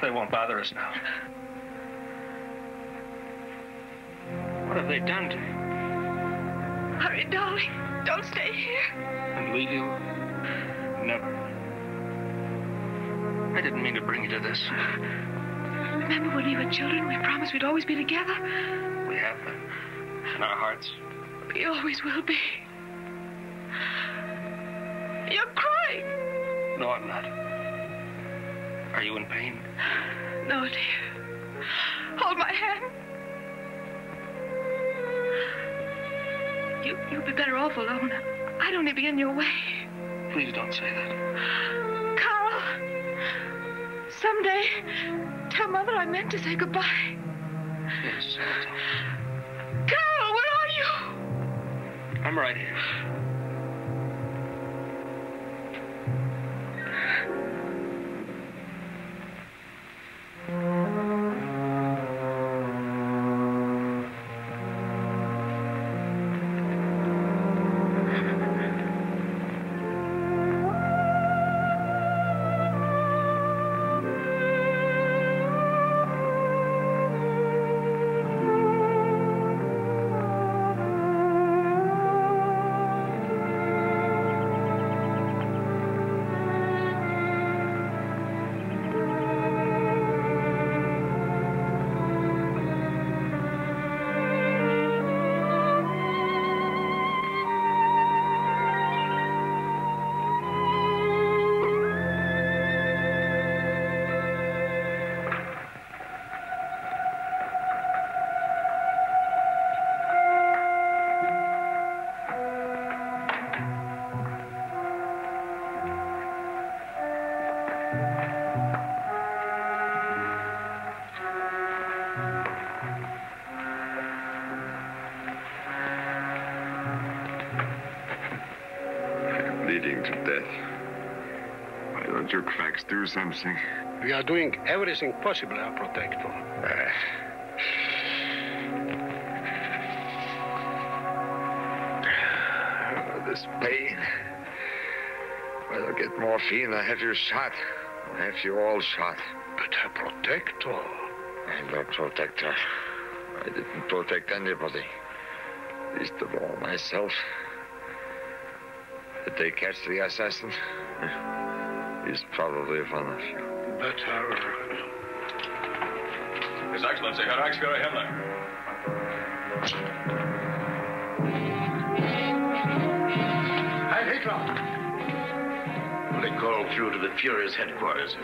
They won't bother us now. What have they done to you? Hurry, darling. Don't stay here. And leave you? Never. I didn't mean to bring you to this. Remember when we were children, we promised we'd always be together? We have been. In our hearts. We always will be. You're crying. No, I'm not. Are you in pain? No, dear. Hold my hand. You'd be better off alone. I don't need to be in your way. Please don't say that. Carl, someday, tell Mother I meant to say goodbye. Yes, I'll tell her. Carl, where are you? I'm right here. Do something. We are doing everything possible, our protector. This pain. If I don't get morphine, I have you shot. I have you all shot. But our protector. I'm no protector. I didn't protect anybody. Least of all myself. Did they catch the assassin? He's probably one of you. But our... His Excellency, Herr Reichsführer Himmler. Herr Hitler! Will they call through to the Fuhrer's headquarters?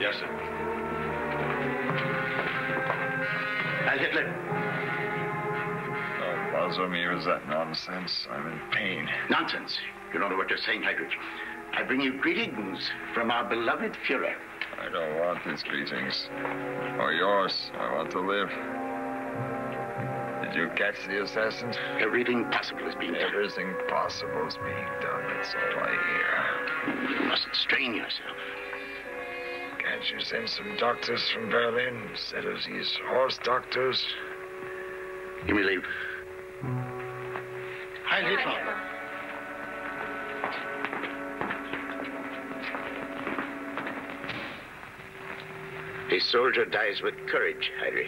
Yes, sir. Herr Hitler! Oh, Balsamir, is that nonsense? I'm in pain. Nonsense. You don't know what you're saying, Herr Hitler. I bring you greetings from our beloved Führer. I don't want these greetings. Or yours. I want to live. Did you catch the assassin? Everything possible is being done. Everything possible is being done. That's all I hear. You mustn't strain yourself. Can't you send some doctors from Berlin instead of these horse doctors? You may leave. Hi, Hitler. A soldier dies with courage, Heinrich.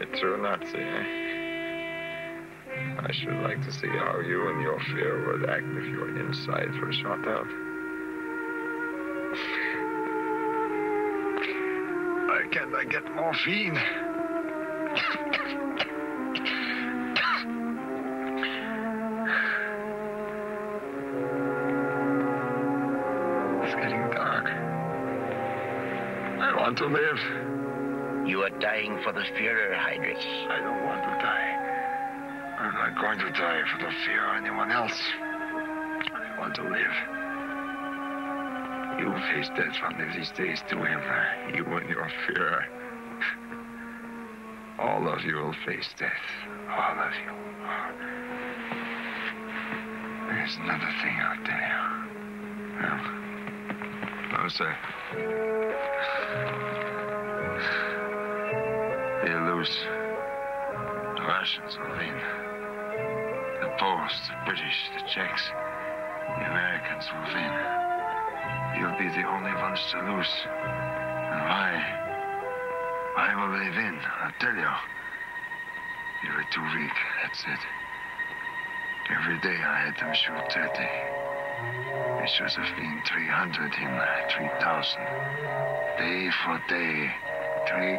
A true Nazi, eh? I should like to see how you and your fear would act if your insides were shot out. Why can't I get morphine? To live. You are dying for the Führer, Heinrich. I don't want to die. I'm not going to die for the fear of anyone else. I want to live. You'll face death one of these days too, Himmler. You and your Führer. All of you will face death. All of you. There's another thing out there. Well, no, sir. They're loose. The Russians will lean. The Poles, the British, the Czechs, the Americans will lean. You'll be the only ones to lose. And why? Why will they win? I'll tell you. You were too weak, that's it. Every day I had them shoot 30. It should have been 300 in 3,000. Day for day, three...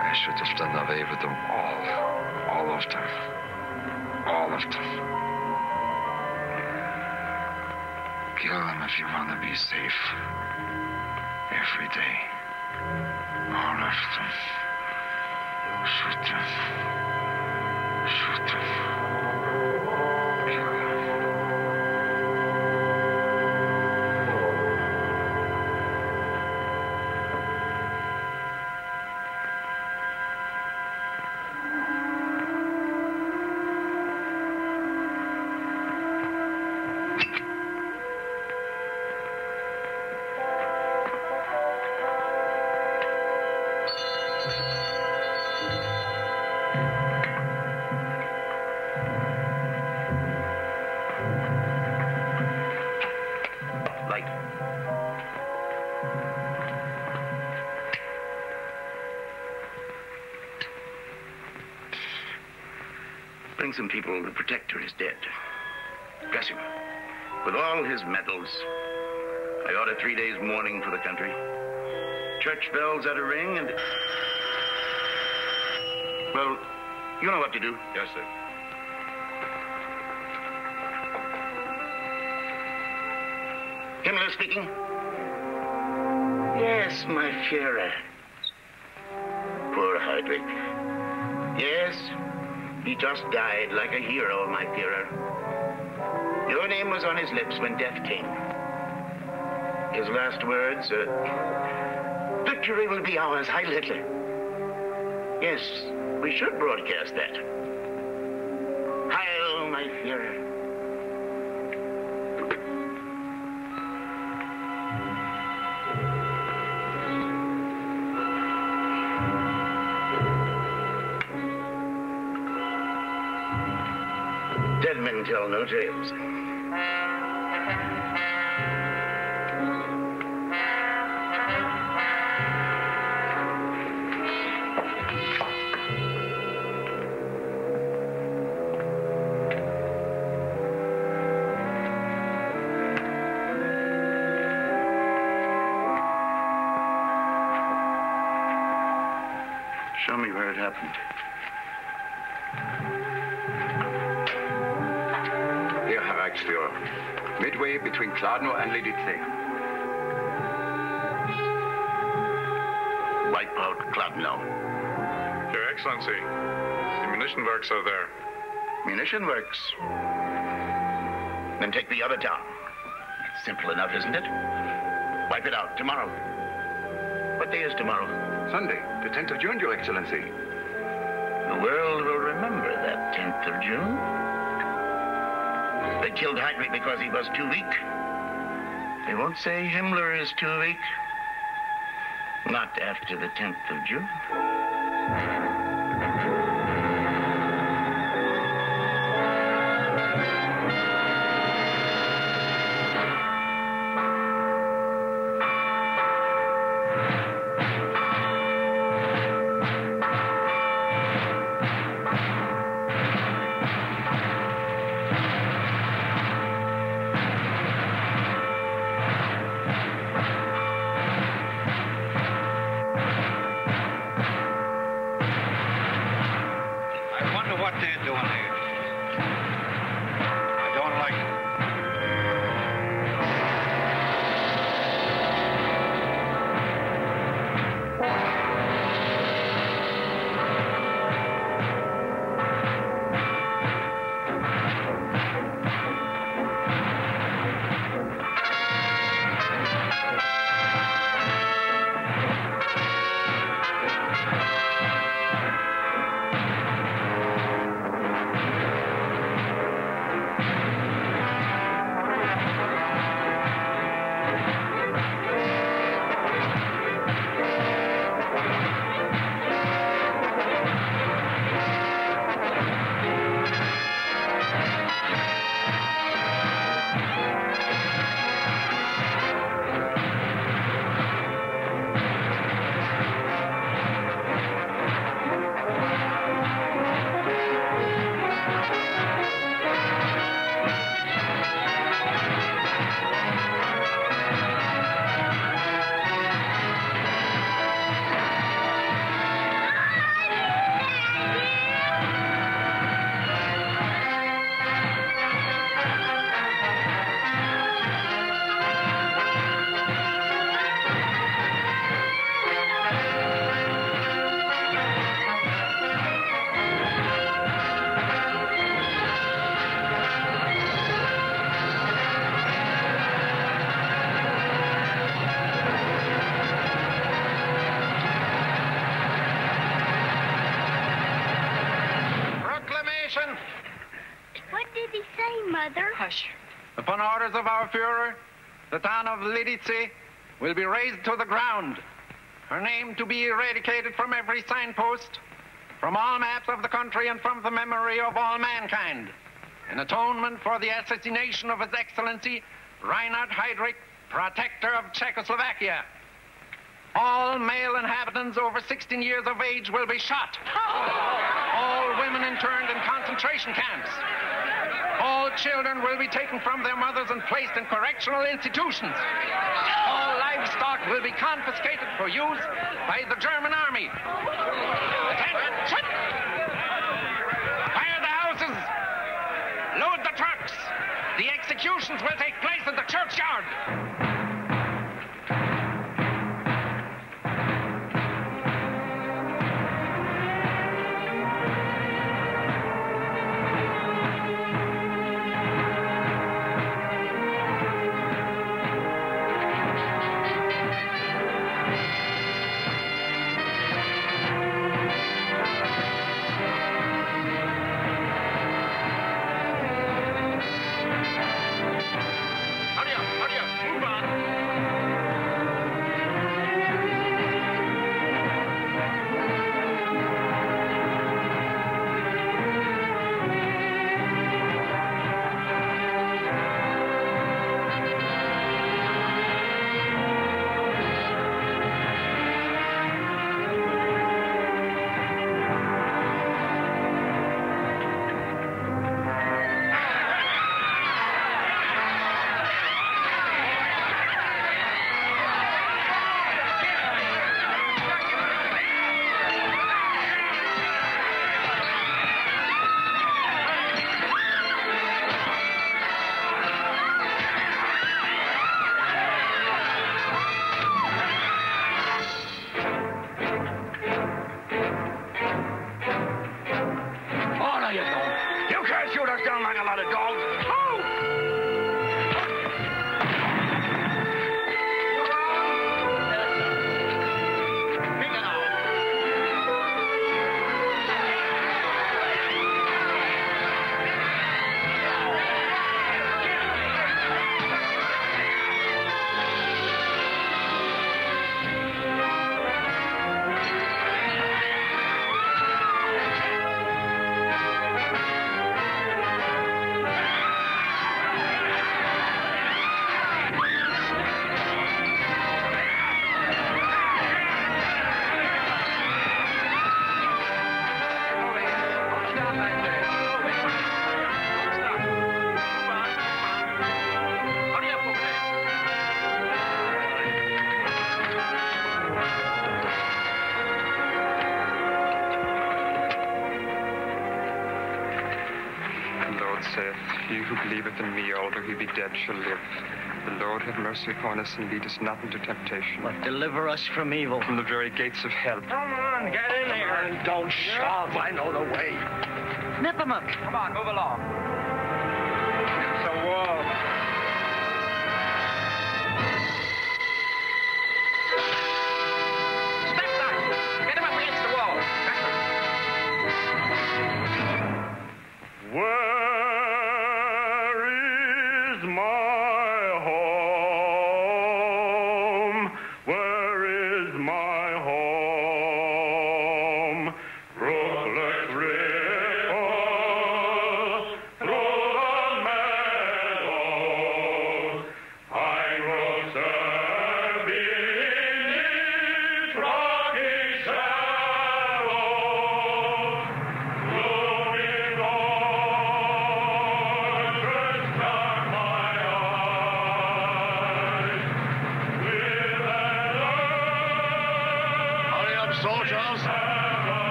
I should have done away with them all. All of them. All of them. Kill them if you want to be safe. Every day. All of them. Shoot them. Shoot them. Kill them. Some people, the protector is dead. Dress him. With all his medals. I order 3 days mourning for the country. Church bells at a ring and... Well, you know what to do. Yes, sir. Himmler speaking. Yes, my Führer. Poor Heydrich. Yes. He just died like a hero, my Führer. Your name was on his lips when death came. His last words, victory will be ours, Heil Hitler. Yes, we should broadcast that. Heil, my Führer. Tell no tales. Show me where it happened. Midway between Kladno and Lidice. Wipe out Kladno. Your Excellency, the munition works are there. Munition works? Then take the other town. That's simple enough, isn't it? Wipe it out tomorrow. What day is tomorrow? Sunday, the 10th of June, Your Excellency. The world will remember that 10th of June. They killed Heydrich because he was too weak. They won't say Himmler is too weak. Not after the 10th of June. What did he say, Mother? Hush. Upon orders of our Führer, the town of Lidice will be razed to the ground. Her name to be eradicated from every signpost, from all maps of the country, and from the memory of all mankind. In atonement for the assassination of His Excellency, Reinhard Heydrich, Protector of Czechoslovakia. All male inhabitants over 16 years of age will be shot. All women interned in concentration camps. All children will be taken from their mothers and placed in correctional institutions. All livestock will be confiscated for use by the German army. Attention! Fire the houses! Load the trucks! The executions will take place in the churchyard! He who believeth in me, although he be dead, shall live. The Lord have mercy upon us, and lead us not into temptation, but deliver us from evil. From the very gates of hell. Come on, get in there. And don't shove. I know the way. Nip him up. Come on, move along. It's a wall. Step back. Get him up against the wall. Back up. Whoa.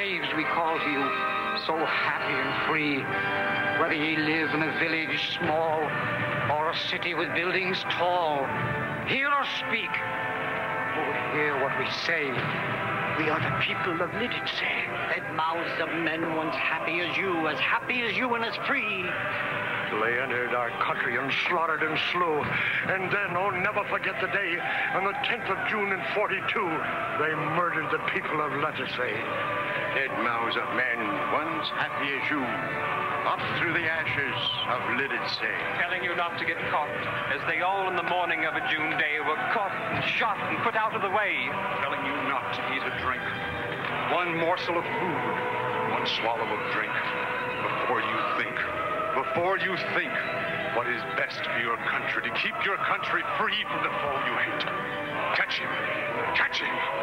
graves we call to you, so happy and free, whether ye live in a village small or a city with buildings tall. Hear us speak. Oh, hear what we say. We are the people of Liditse. That mouths of men once happy as you and as free. They entered our country and slaughtered and slew. And then, oh, never forget the day, on the 10th of June in 42, they murdered the people of Liditse. Dead mouths of men once happy as you, up through the ashes of Liditse. Telling you not to get caught, as they all on the morning of a June day were caught and shot and put out of the way. Telling you not to eat a drink. One morsel of food, one swallow of drink, before you think. Before you think what is best for your country, to keep your country free from the foe you hate. Catch him! Catch him!